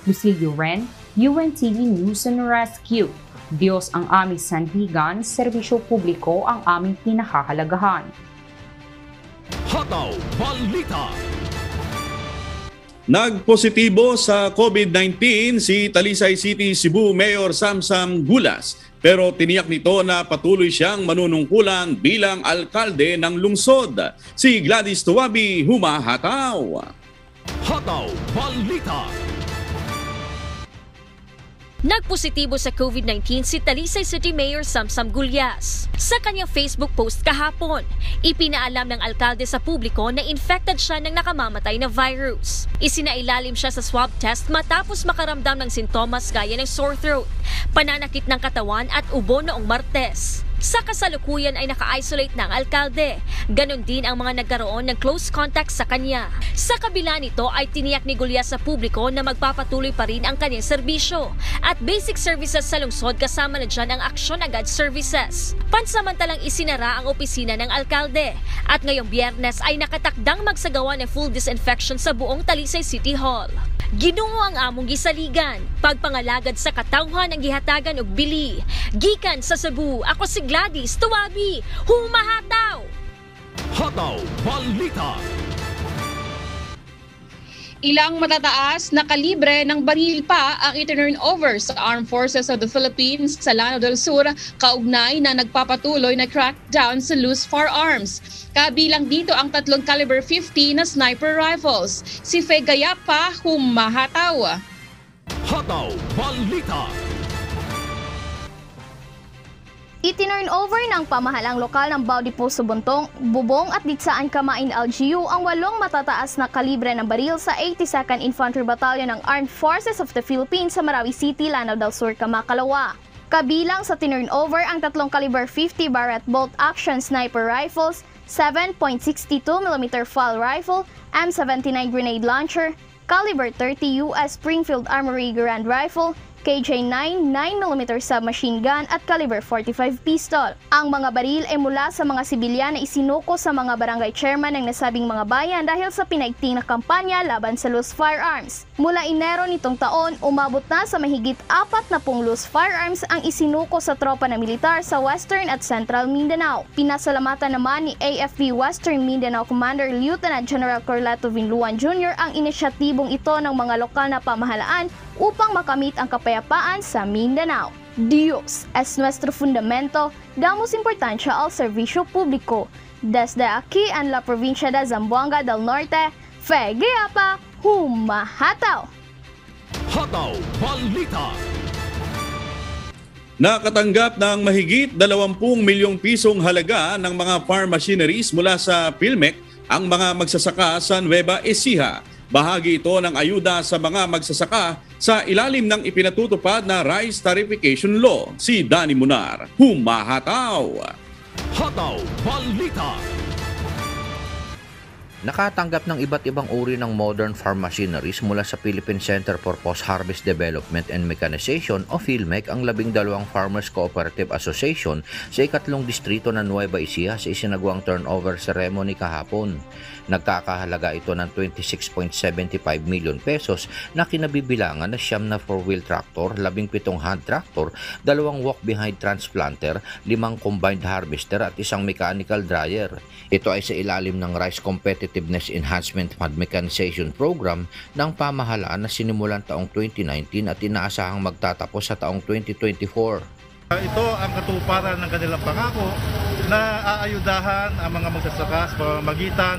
Lucy Aluren, UNTV News and Rescue. Diyos ang aming sandigan, serbisyo publiko ang aming pinahahalagahan. Hataw Balita. Nagpositibo sa COVID-19 si Talisay City, Cebu Mayor Samsam Gullas, pero tiniyak nito na patuloy siyang manunungkulan bilang alkalde ng lungsod. Si Gladys Tuwabi humahataw. Hataw Balita. Nagpositibo sa COVID-19 si Talisay City Mayor Samsam Gullas. Sa kanyang Facebook post kahapon, ipinaalam ng alkalde sa publiko na infected siya ng nakamamatay na virus. Isinailalim siya sa swab test matapos makaramdam ng sintomas gaya ng sore throat, pananakit ng katawan at ubo noong Martes. Sa kasalukuyan ay naka-isolate na ang alkalde. Ganon din ang mga nagkaroon ng close contact sa kanya. Sa kabila nito ay tiniyak ni Gullas sa publiko na magpapatuloy pa rin ang kanyang serbisyo at basic services sa lungsod kasama na dyan ang Aksyon Agad Services. Pansamantalang isinara ang opisina ng alkalde at ngayong Biyernes ay nakatakdang magsagawa ng full disinfection sa buong Talisay City Hall. Ginoo ang among gisaligan, pagpangalagad sa katawhan ang gihatagan og bili. Gikan sa Cebu, ako si Gladys Tuwabi, humahataw! Hataw Balita. Ilang matataas na kalibre ng baril pa ang itinurn over sa Armed Forces of the Philippines sa Lanao del Sur kaugnay na nagpapatuloy na crackdown sa loose firearms. Kabilang dito ang tatlong caliber 50 na sniper rifles. Si Fe Guiapa humahataw. Hataw Balita. Itinurn over ng pamahalang lokal ng Baudipos, Buntong, Bubong at Ditsaan Kamain LGU ang walong matataas na kalibre ng baril sa 82nd Infantry Battalion ng Armed Forces of the Philippines sa Marawi City, Lanao del Sur, Kamakalawa. Kabilang sa tinurn over ang tatlong kaliber 50 Barrett Bolt Action Sniper Rifles, 7.62mm Fall Rifle, M79 Grenade Launcher, Caliber 30 U.S. Springfield Armory Garand Rifle, KJ-9, 9mm submachine gun at caliber 45 pistol. Ang mga baril ay mula sa mga sibilyan na isinuko sa mga barangay chairman ng nasabing mga bayan dahil sa pinaigting na kampanya laban sa loose firearms. Mula Enero nitong taon, umabot na sa mahigit 40 loose firearms ang isinuko sa tropa na militar sa Western at Central Mindanao. Pinasalamatan naman ni AFP Western Mindanao Commander Lieutenant General Corlato Vinluan Jr. ang inisyatibong ito ng mga lokal na pamahalaan upang makamit ang kapayapaan sa Mindanao. Dios es nuestro fundamento, damos importancia al servicio público. Desde aquí en la provincia de Zamboanga del Norte, Fe Guiapa, humahataw! Hataw Balita! Nakatanggap ng mahigit 20 milyong pisong halaga ng mga farm machineries mula sa PhilMEC ang mga magsasaka sa Nueva Ecija. Bahagi ito ng ayuda sa mga magsasaka sa ilalim ng ipinatutupad na Rice Tariffication Law. Si Dani Munar, humahataw! Hataw Balita! Nakatanggap ng iba't ibang uri ng modern farm machineries mula sa Philippine Center for Post-Harvest Development and Mechanization o PhilMEC ang 12 Farmers Cooperative Association sa 2nd distrito ng Nueva Ecija sa isinagawang turnover ceremony kahapon. Nagkakahalaga ito ng 26.75 milyon pesos na kinabibilangan na 9 na four-wheel tractor, 17 hand tractor, 2 walk-behind transplanter, 5 combined harvester at 1 mechanical dryer. Ito ay sa ilalim ng Rice Competitive Enhancement Fund Mechanization Program ng pamahalaan na sinimulan taong 2019 at inaasahang magtatapos sa taong 2024. Ito ang katuparan ng kanilang pangako na aayudahan ang mga magsasaka sa pamamagitan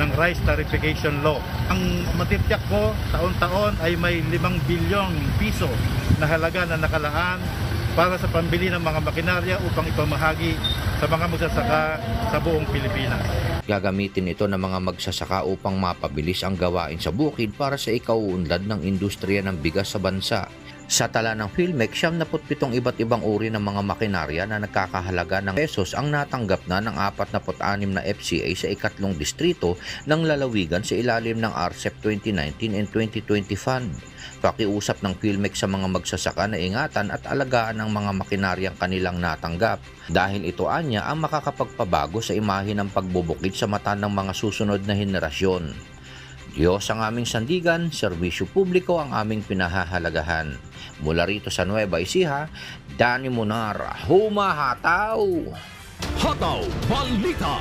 ng Rice Tariffication Law. Ang matitiyak ko, taon-taon ay may 5 bilyong piso na halaga na nakalaan para sa pambili ng mga makinarya upang ipamahagi sa mga magsasaka sa buong Pilipinas. Gagamitin ito ng mga magsasaka upang mapabilis ang gawain sa bukid para sa ikauunlad ng industriya ng bigas sa bansa. Sa tala ng PhilMEC, 77 iba't ibang uri ng mga makinarya na nagkakahalaga ng pesos ang natanggap na ng 46 na FCA sa 3rd distrito ng lalawigan sa ilalim ng RCEP 2019 and 2020 Fund. Pakiusap ng PhilMEC sa mga magsasaka na ingatan at alagaan ang mga makinaryang kanilang natanggap dahil ito anya ang makakapagpabago sa imahe ng pagbubukid sa mata ng mga susunod na henerasyon. Diyos ang aming sandigan, serbisyo publiko ang aming pinahahalagahan. Mula rito sa Nueva Ecija, Dani Munar, humahataw! Hataw Balita!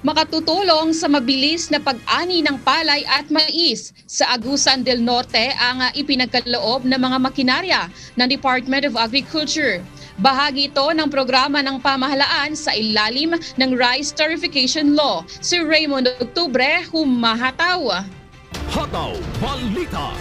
Makatutulong sa mabilis na pag-ani ng palay at mais sa Agusan del Norte ang ipinagkaloob ng mga makinarya ng Department of Agriculture. Bahagi ito ng programa ng pamahalaan sa ilalim ng Rice Tariffication Law. Si Raymond Octobre, humahataw! Hataw Balita!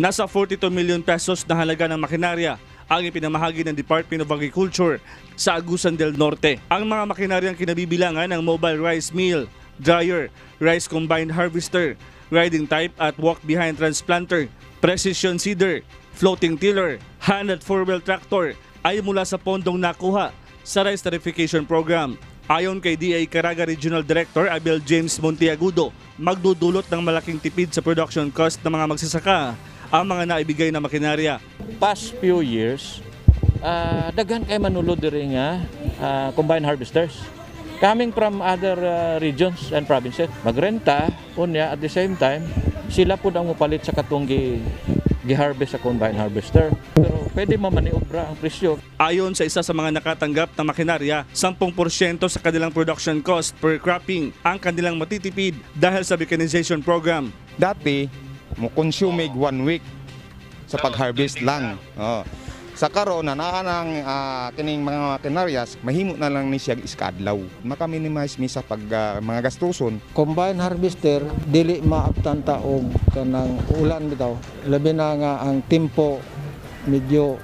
Nasa 42 milyon pesos na halaga ng makinarya ang ipinamahagi ng Department of Agriculture sa Agusan del Norte. Ang mga makinaryang kinabibilangan ng mobile rice mill, dryer, rice combined harvester, riding type at walk-behind transplanter, precision seeder, floating tiller, hand at four-wheel tractor ay mula sa pondong nakuha sa Rice Tariffication Program. Ayon kay DA Caraga Regional Director Abel James Montiagudo, magdudulot ng malaking tipid sa production cost ng mga magsasaka ang mga naibigay na makinarya. Past few years, daghan kay manulod diri nga combined harvesters coming from other regions and provinces. Magrenta unya at the same time sila pud ang mopalit sa katong gi-harvest sa combine harvester. Pero pwede mamaniobra ang presyo. Ayon sa isa sa mga nakatanggap na makinarya, 10% sa kanilang production cost per cropping ang kanilang matitipid dahil sa mechanization program. Dati, mo-consume 1 week sa pag-harvest lang. Oh. Sa karon na naanang kining mga makineryas, mahimo na lang ni siya iskadlaw. Makaminimize mi sa pag mga gastuson. Combine harvester dili maabtan taog kanang ulan bitaw. Labi na nga ang tempo medyo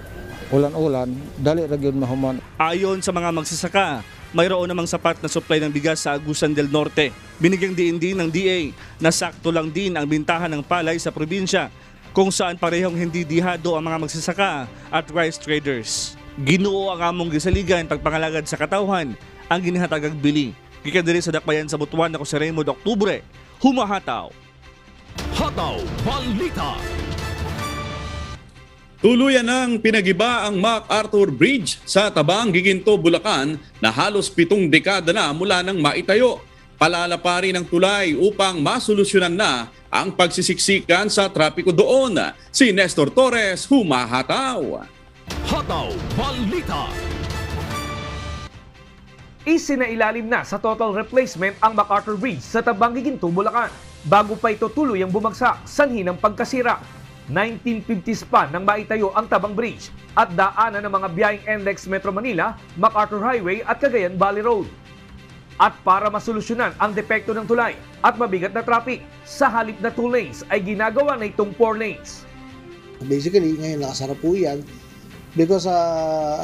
ulan-ulan, dali ra gyud mahuman. Ayon sa mga magsasaka, mayroon namang sapat na supply ng bigas sa Agusan del Norte. Binigyang diin din ng DA na sakto lang din ang bintahan ng palay sa probinsya kung saan parehong hindi dihado ang mga magsasaka at rice traders. Ginoo ang among gisaligan pagpangalagad sa katawhan ang ginihatag agbili. Gikan diri sa dakbayan sa Butuan ako si Raymond Octobre, humahataw! Hataw Balita. Tuluyan ng pinagiba ang Mac Arthur Bridge sa Tabang, Giginto, Bulacan na halos 7 dekada na mula nang maitayo. Palalaparin ang tulay upang masolusyonan na ang pagsisiksikan sa trapiko doon. Si Nestor Torres humahataw. Hataw Balita. Isinailalim na sa total replacement ang Mac Arthur Bridge sa Tabang, Giginto, Bulacan bago pa ito tuluyang bumagsak sanhi ng pagkasira. 1950s pa nang maitayo ang Tabang Bridge at daanan ng mga biyaheng NLEX Metro Manila, Mac Arthur Highway at Cagayan Valley Road. At para masolusyonan ang depekto ng tulay at mabigat na traffic, sa halip na 2 lanes ay ginagawa na itong 4 lanes. Basically, ngayon nakasara po yan because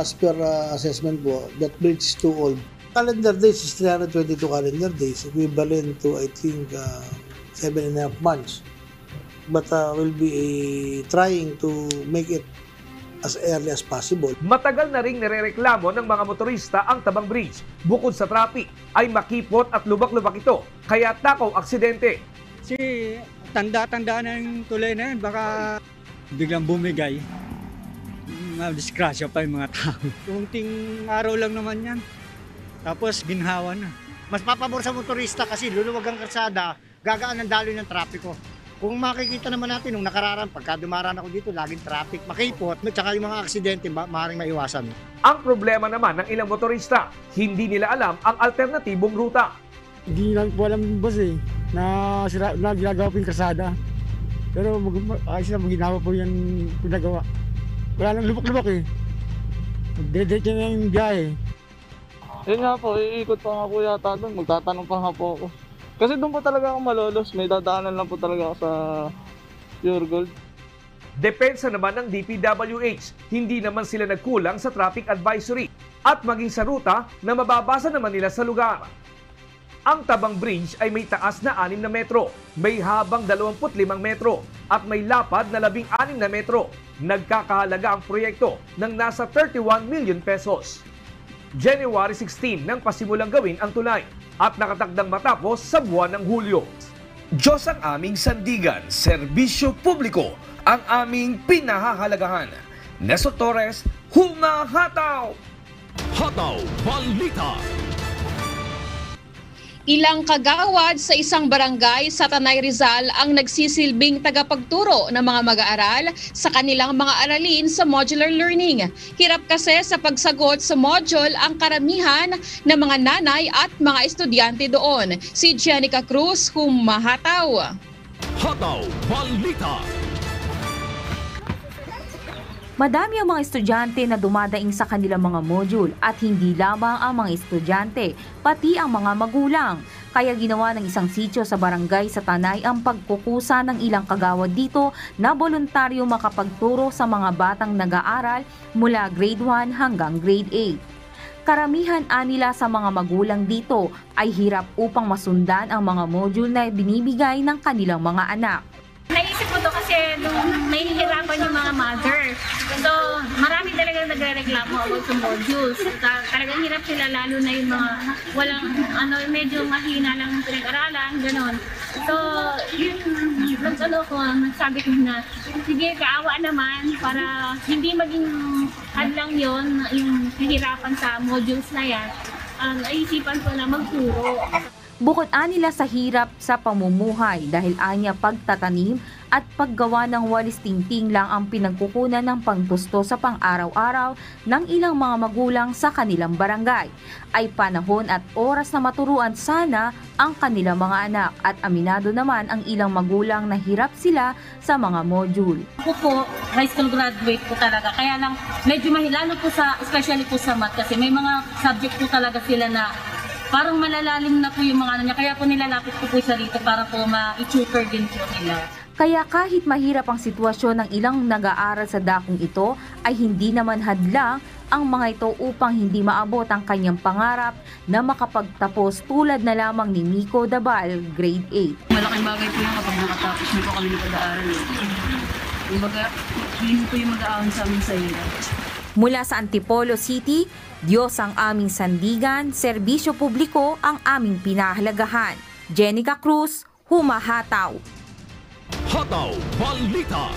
as per assessment po, that bridge is too old. Calendar days is 322 calendar days, equivalent to I think 7.5 months. But we'll be trying to make it as early as possible. Matagal na ring nirereklamo ng mga motorista ang Tabang Bridge. Bukod sa traffic, ay makipot at lubak-lubak ito, kaya takaw aksidente. Si tanda-tanda na yung tulay na yun, baka biglang bumigay. Disgrasya pa yung mga tao. Kunting araw lang naman yan, tapos ginhawa na. Mas papabor sa motorista kasi luluwag ang kalsada, gagaan ang daloy ng trapiko. Kung makikita naman natin nung nakaraan, pagka dumaraan ako dito, laging traffic, makipot, at saka yung mga aksidente, maaaring maiwasan. Ang problema naman ng ilang motorista, hindi nila alam ang alternatibong ruta. Hindi lang po alam yung bus na ginagawa po yung kasada. Pero ayos na maginawa po yung pinagawa. Wala nang lubok-lubok eh. Magdedeke na yung biyahe. Yun nga po, iikot pa nga po yata doon. Magtatanong pa nga po ako. Kasi doon po talaga ako malolos, may dadaanan lang po talaga ako sa Pure Gold. Depensa naman ng DPWH, hindi naman sila nagkulang sa traffic advisory at maging sa ruta na mababasa naman nila sa lugar. Ang Tabang Bridge ay may taas na 6 na metro, may habang 25 metro at may lapad na 16 na metro. Nagkakahalaga ang proyekto ng nasa 31 million pesos. January 16 nang pasimulang gawin ang tulay at nakatakdang matapos sa buwan ng Hulyo. Diyos ang aming sandigan, serbisyo publiko ang aming pinahahalagahan. Nestor Torres, humahataw! Hataw Balita! Ilang kagawad sa isang barangay sa Tanay, Rizal ang nagsisilbing tagapagturo ng mga mag-aaral sa kanilang mga aralin sa modular learning. Hirap kasi sa pagsagot sa module ang karamihan ng mga nanay at mga estudyante doon. Si Janica Cruz, humahataw. Hataw Balita. Madami ang mga estudyante na dumadaing sa kanilang mga module at hindi lamang ang mga estudyante, pati ang mga magulang. Kaya ginawa ng isang sitio sa barangay sa Tanay ang pagkukusa ng ilang kagawad dito na voluntaryo makapagturo sa mga batang nag-aaral mula grade 1 hanggang grade 8. Karamihan nila sa mga magulang dito ay hirap upang masundan ang mga module na binibigay ng kanilang mga anak. Naisip ko to kasi may hihirapan yung mga mother. So, marami talagang nagre-reklamo about sa modules. Talagang hirap sila, lalo na yung mga walang, medyo mahina lang ang pinag-aralan, gano'n. So, nagsabi ko na, sige, kaawa naman para hindi maging hadlang yon yung hihirapan sa modules na yan. Naisipan ko na magturo. Bukod nila sa hirap sa pamumuhay dahil anya pagtatanim at paggawa ng walis tingting lang ang pinagkukunan ng panggusto sa pang-araw-araw ng ilang mga magulang sa kanilang barangay. Ay panahon at oras na maturuan sana ang kanilang mga anak at aminado naman ang ilang magulang na hirap sila sa mga module. Ako po, high school graduate po talaga, kaya lang medyo mahilalo po especially po sa math kasi may mga subject po talaga sila na parang malalalim na po yung mga anak niya, kaya po nilalapit ko po siya rito para po ma-tutor din po nila. Kaya kahit mahirap ang sitwasyon ng ilang nag-aaral sa dakong ito, ay hindi naman hadlang ang mga ito upang hindi maabot ang kanyang pangarap na makapagtapos tulad na lamang ni Nico Dabal, grade 8. Malaking bagay po yung kapag nakatapos na po kami ng pag-aaral. Hindi po yung mag-aahon sa amin sa hirap. Mula sa Antipolo City, Diyos ang aming sandigan, serbisyo publiko ang aming pinahalagahan. Jenica Cruz, humahataw. Hataw Balita.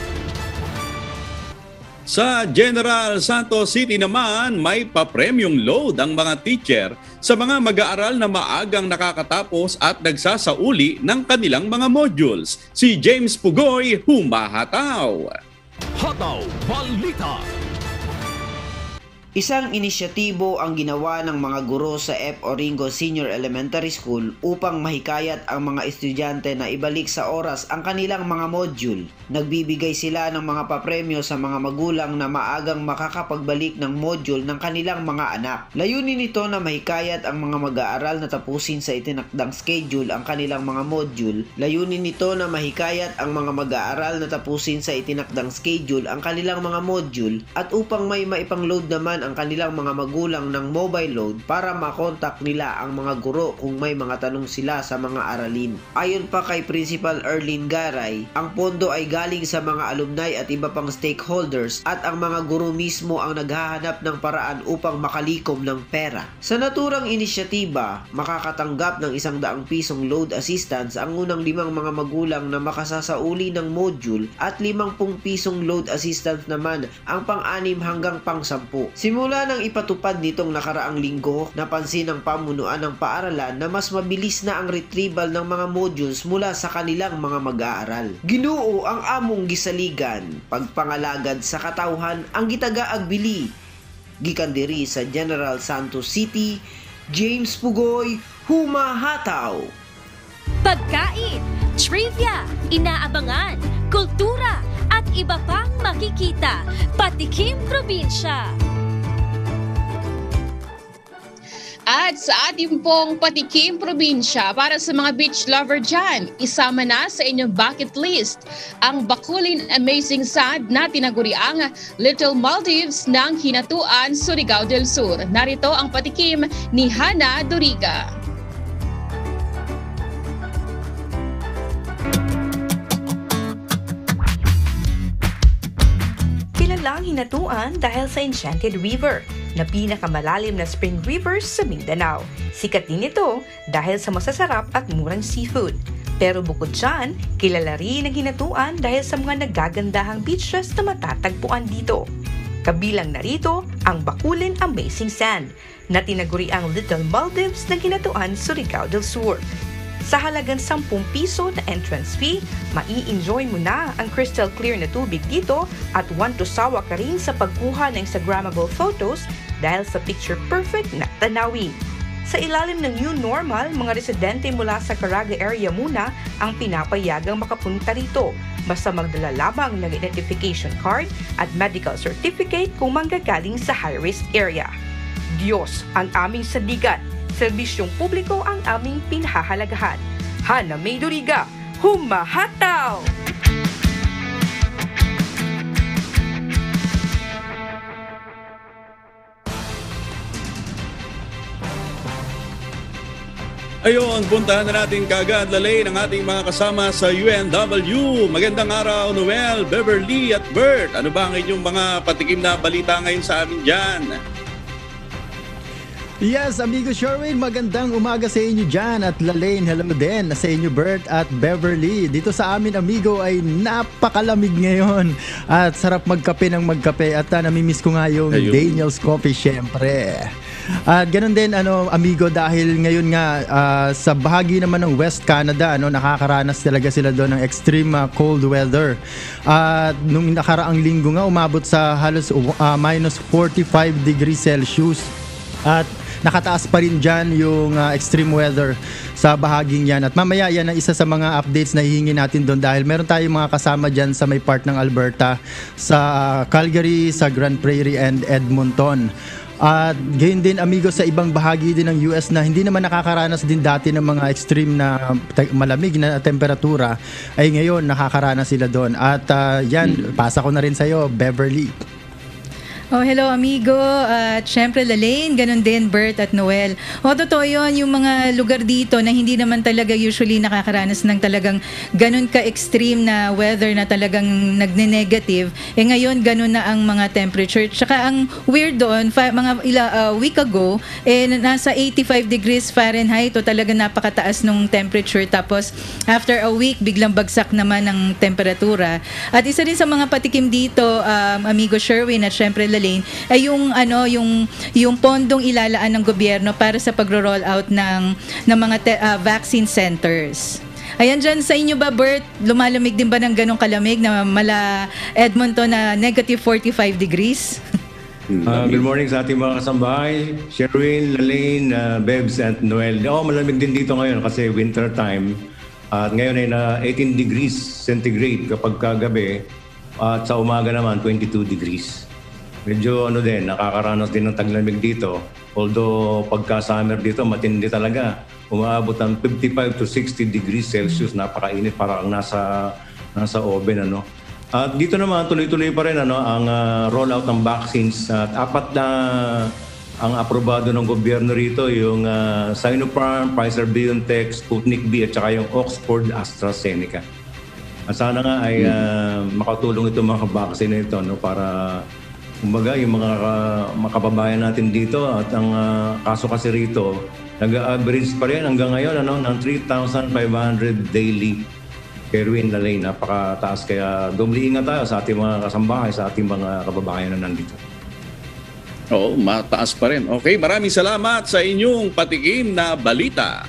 Sa General Santos City naman, may papremyong load ang mga teacher sa mga mag-aaral na maagang nakakatapos at nagsasauli ng kanilang mga modules. Si James Pugoy, humahataw. Hataw Balita. Isang inisyatibo ang ginawa ng mga guro sa F. Oringo Senior Elementary School upang mahikayat ang mga estudyante na ibalik sa oras ang kanilang mga module. Nagbibigay sila ng mga papremyo sa mga magulang na maagang makakapagbalik ng module ng kanilang mga anak. Layunin nito na mahikayat ang mga mag-aaral na tapusin sa itinakdang schedule ang kanilang mga module. Layunin nito na mahikayat ang mga mag-aaral na tapusin sa itinakdang schedule ang kanilang mga module at upang may maipang-load naman ang kanilang mga magulang ng mobile load para makontak nila ang mga guro kung may mga tanong sila sa mga aralin. Ayon pa kay Principal Erlin Garay, ang pondo ay galing sa mga alumni at iba pang stakeholders at ang mga guro mismo ang naghahanap ng paraan upang makalikom ng pera. Sa naturang inisyatiba, makakatanggap ng 100 pisong load assistance ang unang 5 mga magulang na makasasauli ng module at 50 pisong load assistance naman ang pang-6 hanggang pang-10. Simula nang ipatupad nitong nakaraang linggo, napansin ng pamunuan ng paaralan na mas mabilis na ang retrieval ng mga modules mula sa kanilang mga mag-aaral. Ginoo ang among gisaligan, pagpangalagad sa katawhan ang gitagaag-bili. Gikan diri sa General Santos City, James Pugoy, humahataw. Pagkain, trivia, inaabangan, kultura, at iba pang makikita, patikim probinsya. At sa ating pong patikim probinsya, para sa mga beach lover dyan, isama na sa inyong bucket list ang Bakulin Amazing Sand na tinaguriang Little Maldives ng Hinatuan, Surigao del Sur. Narito ang patikim ni Hannah Duriga. Kilalang Hinatuan dahil sa Enchanted River, na pinakamalalim na spring rivers sa Mindanao. Sikat din ito dahil sa masasarap at murang seafood. Pero bukod dyan, kilala rin ang Hinatuan dahil sa mga nagagandahang beaches na matatagpuan dito. Kabilang narito ang Bakulin Amazing Sand na tinaguriang Little Maldives ng Hinatuan, Surigao del Sur. Sa halagang 10 piso na entrance fee, mai-enjoy mo na ang crystal clear na tubig dito at want to sawa ka rin sa pagkuha ng Instagrammable photos dahil sa picture-perfect na tanawin. Sa ilalim ng new normal, mga residente mula sa Caraga area muna ang pinapayagang makapunta rito. Basta magdala lamang ng identification card at medical certificate kung manggagaling sa high-risk area. Diyos ang aming sandigan! Serbisyong publiko ang aming pinahahalagahan. Hannah May Duriga, humahataw! Ayon, puntahan na natin kaagad lalay ng ating mga kasama sa UNW. Magandang araw, Noel, Beverly at Bert. Ano ba ang inyong mga patikim na balita ngayon sa amin dyan? Yes, amigo Sherwin, magandang umaga sa inyo dyan at Lalaine, hello din sa inyo Bert at Beverly. Dito sa amin, amigo, ay napakalamig ngayon at sarap magkape ng magkape at namimiss ko nga yung Daniel's Coffee, syempre. At ganun din, amigo, dahil ngayon nga sa bahagi naman ng West Canada, nakakaranas talaga sila doon ng extreme cold weather. At nung nakaraang linggo nga, umabot sa halos minus 45 degrees Celsius. At nakataas pa rin dyan yung extreme weather sa bahaging yan. At mamaya yan ang isa sa mga updates na hihingi natin doon dahil meron tayong mga kasama dyan sa may part ng Alberta, sa Calgary, sa Grand Prairie and Edmonton. At gayon din amigo sa ibang bahagi din ng US na hindi naman nakakaranas din dati ng mga extreme na malamig na temperatura ay ngayon nakakaranas sila doon. At yan, pasa ko na rin sa'yo Beverly. Oh, hello amigo at syempre Lane, ganun din Bert at Noel. O totoo yun, yung mga lugar dito na hindi naman talaga usually nakakaranas ng talagang ganun ka-extreme na weather na talagang nagne-negative. Eh ngayon ganun na ang mga temperature. Tsaka ang weird doon, week ago, eh nasa 85 degrees Fahrenheit o talaga napakataas nung temperature. Tapos after a week, biglang bagsak naman ang temperatura. At isa rin sa mga patikim dito, amigo Sherwin at syempre Lane, ay yung ano yung pondong ilalaan ng gobyerno para sa pagro-roll out ng mga vaccine centers. Ayan, dyan sa inyo ba Bert, lumalamig din ba ng ganong kalamig na mala Edmonton na negative 45 degrees? Good morning sa ating mga kasambahay, Sherwin, Lane, Bebs at Noel. Oo, malamig din dito ngayon kasi winter time. At ngayon ay na 18 degrees centigrade kapag kagabi at sa umaga naman 22 degrees. Medyo ano din, nakakaranas din ng taglamig dito. Although pagka-summer dito, matindi talaga. Umaabot ng 55 to 60 degrees Celsius. Napakainit, parang nasa oven. Ano? At dito naman, tuloy-tuloy pa rin ano, ang rollout ng vaccines. At apat na ang aprobado ng gobyerno rito, yung Sinopharm, Pfizer-BioNTech, Sputnik V, at saka yung Oxford-AstraZeneca. At sana nga ay makatulong itong mga vaccine nito no, para... Kumbaga, yung mga makababayan natin dito at ang kaso kasi rito, nag-average pa rin hanggang ngayon ano, ng 3,500 daily. Kerwin Lalay, napakataas. Kaya doble ingat tayo sa ating mga kasambahay, sa ating mga kababayan na nandito. Oo, mataas pa rin. Okay, maraming salamat sa inyong patikim na balita.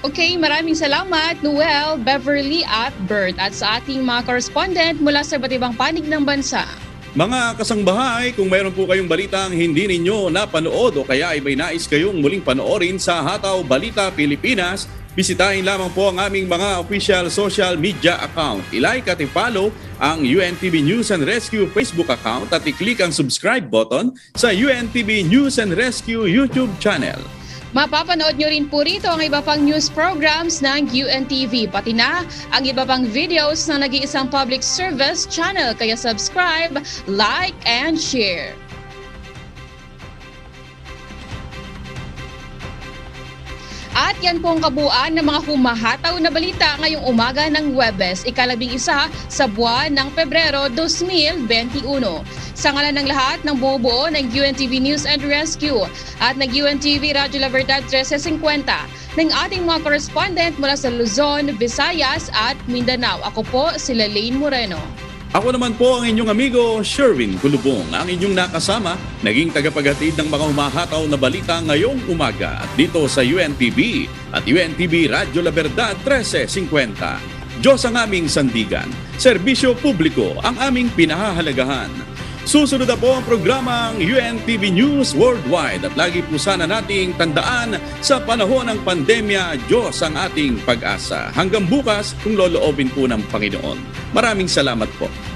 Okay, maraming salamat Noel, Beverly at Bert at sa ating mga correspondent mula sa iba't ibang panig ng bansa. Mga kasangbahay, kung mayroon po kayong balitang hindi ninyo napanood o kaya ay may nais kayong muling panoorin sa Hataw Balita Pilipinas, bisitahin lamang po ang aming mga official social media account. I-like at i-follow ang UNTV News and Rescue Facebook account at i-click ang subscribe button sa UNTV News and Rescue YouTube channel. Mapapanood nyo rin po rito ang iba pang news programs ng UNTV, pati na ang iba pang videos ng nag-iisang public service channel. Kaya subscribe, like, and share. At yan po ang kabuuan ng mga humahataw na balita ngayong umaga ng Huwebes, ika-11 sa buwan ng Pebrero 2021. Sa ngalan ng lahat ng buo ng UNTV News and Rescue at ng UNTV Radyo La Verdad 1350 ng ating mga correspondent mula sa Luzon, Visayas at Mindanao. Ako po si Lane Moreno. Ako naman po ang inyong amigo Sherwin Pulupong, ang inyong nakasama, naging tagapaghatid ng mga humahataw na balita ngayong umaga at dito sa UNTV at UNTV Radyo La Verdad 1350. Diyos ang aming sandigan, serbisyo publiko ang aming pinahahalagahan. Susunod na po ang programang UNTV News Worldwide at lagi po sana nating tandaan sa panahon ng pandemya, Diyos ang ating pag-asa. Hanggang bukas kung loloobin po ng Panginoon. Maraming salamat po.